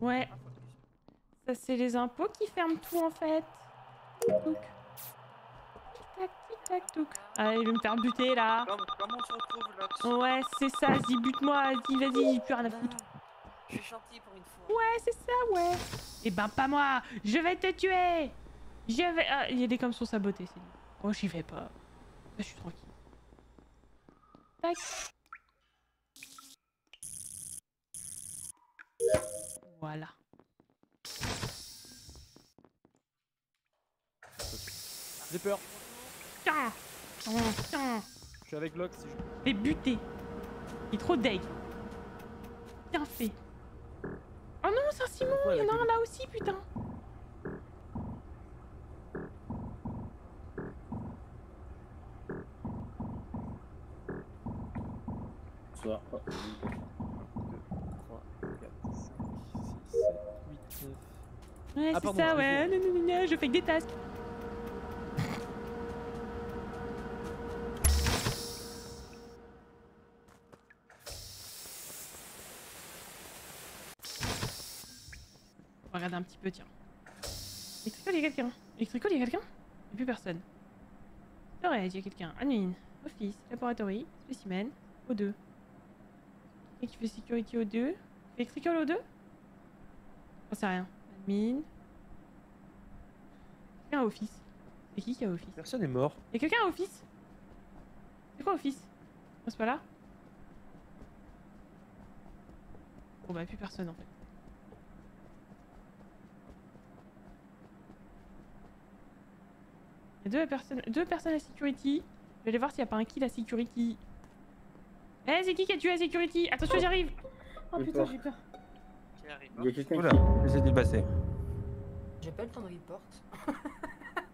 Ouais. Ça, c'est les impôts qui ferment tout, en fait. Donc... Allez, je vais me faire buter là. Comment on se retrouve là? Ouais, c'est ça, vas-y, bute-moi, vas-y, vas-y, plus rien à foutre. Je suis gentil pour une fois. Ouais, c'est ça, ouais. Et eh ben, pas moi, je vais te tuer. Je vais. Ah, il est comme son saboté, c'est lui. Oh, j'y vais pas. Je suis tranquille. Tac. Voilà. J'ai peur. Tiens, tiens. Je suis avec Loxe. Si je... T'es buté. Il est trop deg. Bien fait. Oh non, Saint-Simon, il y en a un là aussi, putain. Ouais, ah, c'est ça, je ouais. Non, non, non, je fais que des tasks. On regarde un petit peu, tiens. Électricole, il y a quelqu'un. Électricole, il y a quelqu'un. Il n'y a plus personne. Storage, il y a quelqu'un. Admin, office, laboratory, spécimen, O deux. Et qui fait sécurité O deux. Électricole O deux. J'en sais rien. Mine. Quelqu'un à office. C'est qui qui a office? Personne est mort. Y'a quelqu'un à office? C'est quoi office? On se pas là? Bon bah plus personne en fait. Y'a deux personnes, deux personnes à security. Je vais aller voir s'il n'y a pas un kill à security. Eh hey, c'est qui qui a tué à security? Attention, oh, j'arrive. Oh putain, j'ai peur. Il y a quelqu'un qui les a dépassés. J'ai pas le temps de report.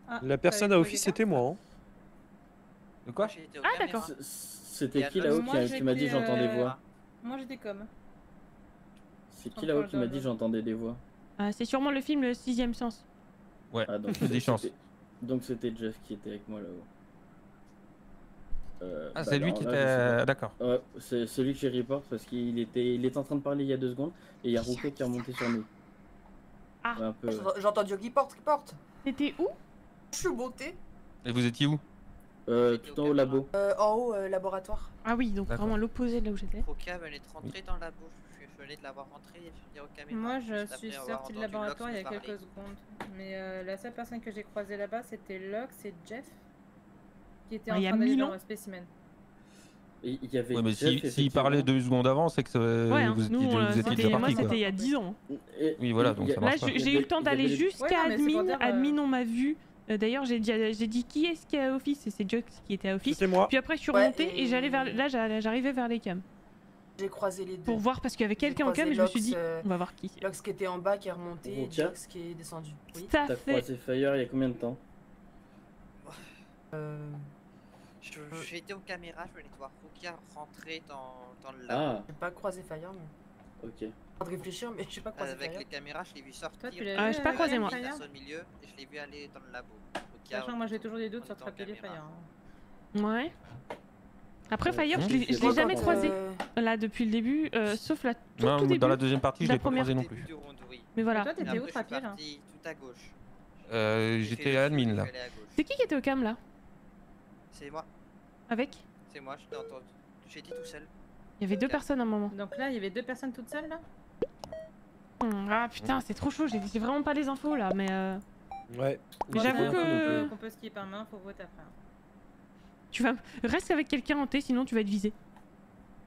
Ah, la personne à office c'était moi. Hein. De quoi? Ah d'accord. C'était qui là-haut qui m'a dit j'entends des voix? Moi j'étais comme. C'est qui là-haut qui m'a dit j'entendais des voix? C'est sûrement le film Le Sixième Sens. Ouais, ah, donc des chances. Donc c'était Jeff qui était avec moi là-haut. Euh, ah bah c'est lui qui était... D'accord. Ouais, c'est celui que j'ai report parce qu'il était... Il était en train de parler il y a deux secondes et il y a Rukia qui est remonté sur nous. Ah ouais, peu... J'ai entendu qui porte, qui porte. T'étais où? Je suis beauté. Et vous étiez où? Euh, tout en haut labo. Euh, en haut euh, laboratoire. Ah oui, donc vraiment l'opposé de là où j'étais. Rukia va être rentrée dans le labo. Je venais de l'avoir rentrée et je dire au caméra. Moi je suis sortie de laboratoire il y a quelques parler. secondes. Mais euh, la seule personne que j'ai croisée là-bas c'était Loxe et Jeff. Qui était ah, en y train d'aller dans le spécimen. Il y avait ouais, mais s'il si, si parlait deux secondes avant, c'est que ouais, vous, nous, étiez, euh, vous étiez déjà parti. Moi, c'était il y a dix ans. Et, oui, voilà, donc a, ça marche là, j'ai eu le temps d'aller jusqu'à ouais, admin. Euh... Admin, on m'a vu. Euh, D'ailleurs, j'ai dit, dit qui est-ce qui est à office. Et c'est Djiox qui était à office. C'était moi. Puis après, je suis remontée ouais, et, et j'allais vers. Là, j'arrivais vers les cams. J'ai croisé les deux. Pour voir, parce qu'il y avait quelqu'un en cam et je me suis dit, on va voir qui. Loxe qui était en bas, qui est remonté, et Djiox qui est descendu. T'as croisé Fire il y a combien de temps? Euh. J'étais aux caméras, je venais te voir Rukia rentrer dans, dans le labo. Ah. J'ai pas croisé Fire, mais. Ok. Je vais réfléchir, mais j'ai pas croisé Fire. Avec les caméras, je l'ai vu sortir. Ah, euh, j'ai pas croisé moi. Je l'ai vu au milieu et je l'ai vu aller dans le labo. Sachant que moi j'ai toujours des doutes sur Trapile Fire. Ouais. Après Fire, je l'ai jamais croisé. Là depuis le début, euh, sauf la toute non, tout début. Dans la deuxième partie, je l'ai pas croisé non plus. Mais voilà. Toi t'étais où Trapile? Tout à gauche. Euh, j'étais à admin là. C'est qui qui était au cam là? C'est moi. Avec? C'est moi, je t'ai entendu. J'étais tout seul. Il y avait deux personnes à un moment. Donc là, il y avait deux personnes toutes seules là? Mmh, ah putain, c'est trop chaud, j'ai vraiment pas les infos là, mais euh... Ouais. Mais j'avoue que... On peut skier par main, faut voter après. Tu vas... Reste avec quelqu'un en T, sinon tu vas être visé.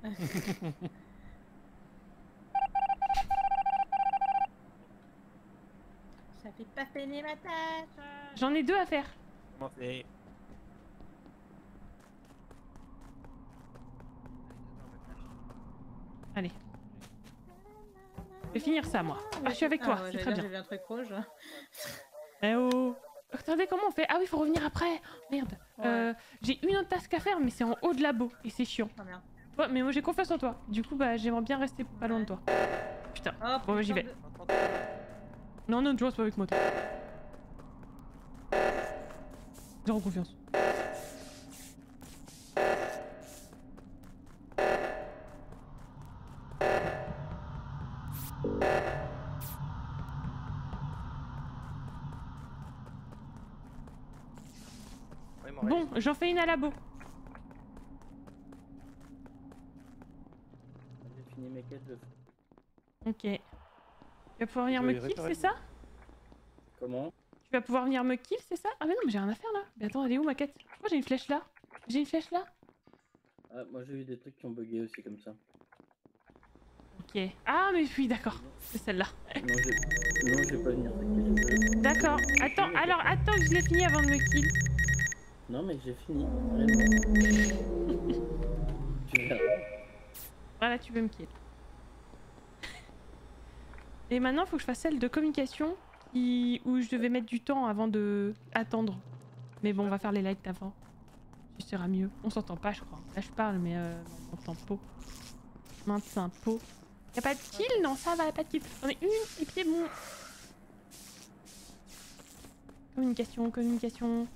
J'avais pas fini ma tâche. J'en ai deux à faire. Comment c'est? Allez. Je vais finir ça, moi. Ah, je suis avec toi, ah ouais, c'est très bien. J'ai vu un truc rouge. Eh oh. Attendez, comment on fait? Ah oui, faut revenir après. Merde. Ouais. Euh, j'ai une autre task à faire, mais c'est en haut de labo. Et c'est chiant. Oh, merde. Ouais, mais moi, j'ai confiance en toi. Du coup, bah, j'aimerais bien rester pas loin de toi. Putain. Oh, bon, j'y vais. De... Non, non, tu vois, c'est pas avec moi. Zéro confiance. Bon, j'en fais une à labo. J'ai fini mes quêtes de... Ok. Tu vas pouvoir venir me kill, c'est ça? Comment? Tu vas pouvoir venir me kill, c'est ça? Ah mais non, mais j'ai rien à faire là. Mais attends, elle est où ma quête? Pourquoi j'ai une flèche là? J'ai une flèche là. Ah, moi j'ai eu des trucs qui ont bugué aussi comme ça. Ok. Ah mais oui, d'accord. C'est celle-là. Non, je vais pas venir. D'accord. Attends, alors attends que je l'ai fini avant de me kill. Non mais j'ai fini. Tu verras. Voilà, tu peux me kill. Et maintenant, faut que je fasse celle de communication qui... où je devais mettre du temps avant de attendre. Mais bon, on va faire les lights avant. Ce sera mieux. On s'entend pas, je crois. Là, je parle, mais euh, on s'entend pas. Maintien pot. Y'a pas de kill? Non, ça va, pas de kill. J'en ai une, et puis bon. Communication, communication.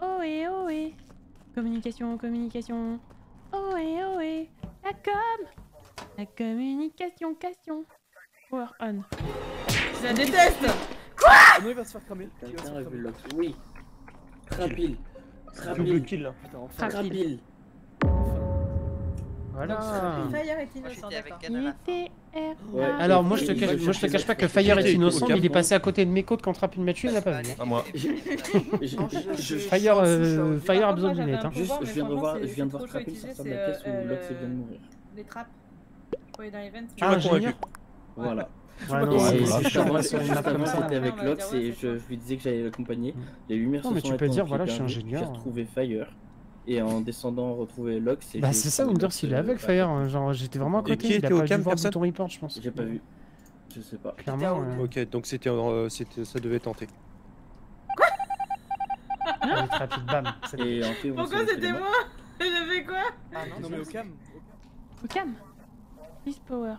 Ohé, ohé. Communication, communication. Ohé, ohé. La com. La communication, cation. Power on. Je la déteste. Quoi? Non, il va se faire cramer. Quelqu'un a vu le Loxe. Oui. Trapile. Trapile. Trapile. Trapile. Voilà. Fire est innocent. Ouais. Alors moi je te cache, moi je te cache pas que Fire est innocent, mais il est passé à côté de mes côtes quand Trapile m'a tué, il l'a pas vu. Ah moi. Fire, euh, Fire a besoin de lunettes. Hein. Juste, je viens de voir, je viens de voir Trapile sortir de la pièce où Loxe vient de mourir. Les trappes. Quand il est dans l'event. Ah génial. Voilà. Ouais, non, ouais, c'est chiant. C'était avec Loxe et je, je lui disais que j'allais l'accompagner. Les lumières non, se sont éteintes. Tu peux dire voilà, je suis ingénieur. J'ai retrouvé Fire et en descendant retrouver Loxe. Bah c'est ça, Wonder s'il est avec Fire. Genre j'étais vraiment à côté. Et qui était au cam pour ça? Ton report, je pense. J'ai pas vu. Je sais pas. Clairement. Ok, donc c'était, ça devait tenter. Quoi? Rapide, bam. Pourquoi c'était moi? J'avais quoi? Ah non mais au cam. Au cam. Is power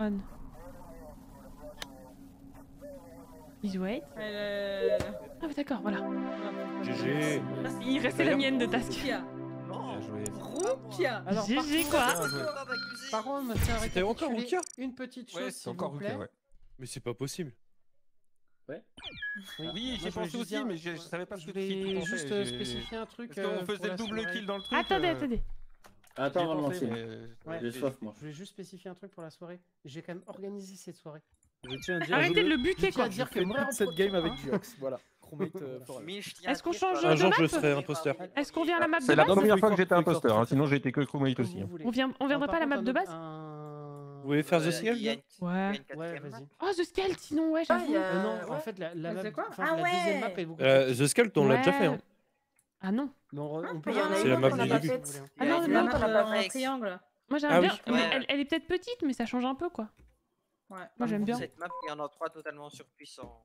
on. Please wait. Euh... Ah bah d'accord, voilà. G G. Il restait la mienne de task. Rukia. G G quoi. Par contre, moi, tiens, arrêtez encore Rukia. Une petite chose, ouais, c'est encore Rukia, ouais. Mais c'est pas possible. Ouais. Oui, oui j'ai pensé aussi, dire, mais je, je savais pas ce que tu pensais. Juste spécifier un truc. Parce qu'on faisait double kill dans le truc. Attendez, euh... attendez. Attends, on va lancer. Je voulais juste spécifier un truc pour la soirée. J'ai quand même organisé cette soirée. Je tiens à dire, arrêtez de le buter quoi. Je tiens à dire que moi cette game avec Djiox, voilà. Est-ce qu'on change de map ? Un jour je serai imposteur. Est-ce qu'on vient à la map de base ? C'est la première fois que j'étais imposteur, sinon j'ai été que crewmate aussi. On viendra pas à la map de base ? Vous voulez faire The Skelt ? Ouais. Ouais, vas-y. Oh The Skelt sinon, ouais j'avoue. Non, en fait la deuxième map est beaucoup. The Skelt on l'a déjà fait hein. Ah non. C'est la map du début. Ah non, non, on l'a pas fait. Triangle. Moi j'aime bien, elle est peut-être petite mais ça change un peu quoi. Ouais, moi j'aime bien. Cette map, il y en a trois totalement surpuissants.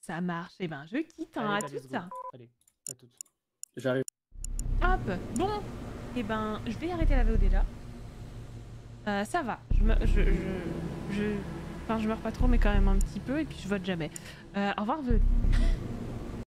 Ça marche, et eh ben je quitte, hein, allez, à tout ça. Allez, à tout. J'arrive. Hop, bon, et eh ben je vais arrêter la V O déjà. Euh, ça va, je me, je, je, je, enfin je meurs pas trop, mais quand même un petit peu, et puis je vote jamais. Euh, au revoir V O.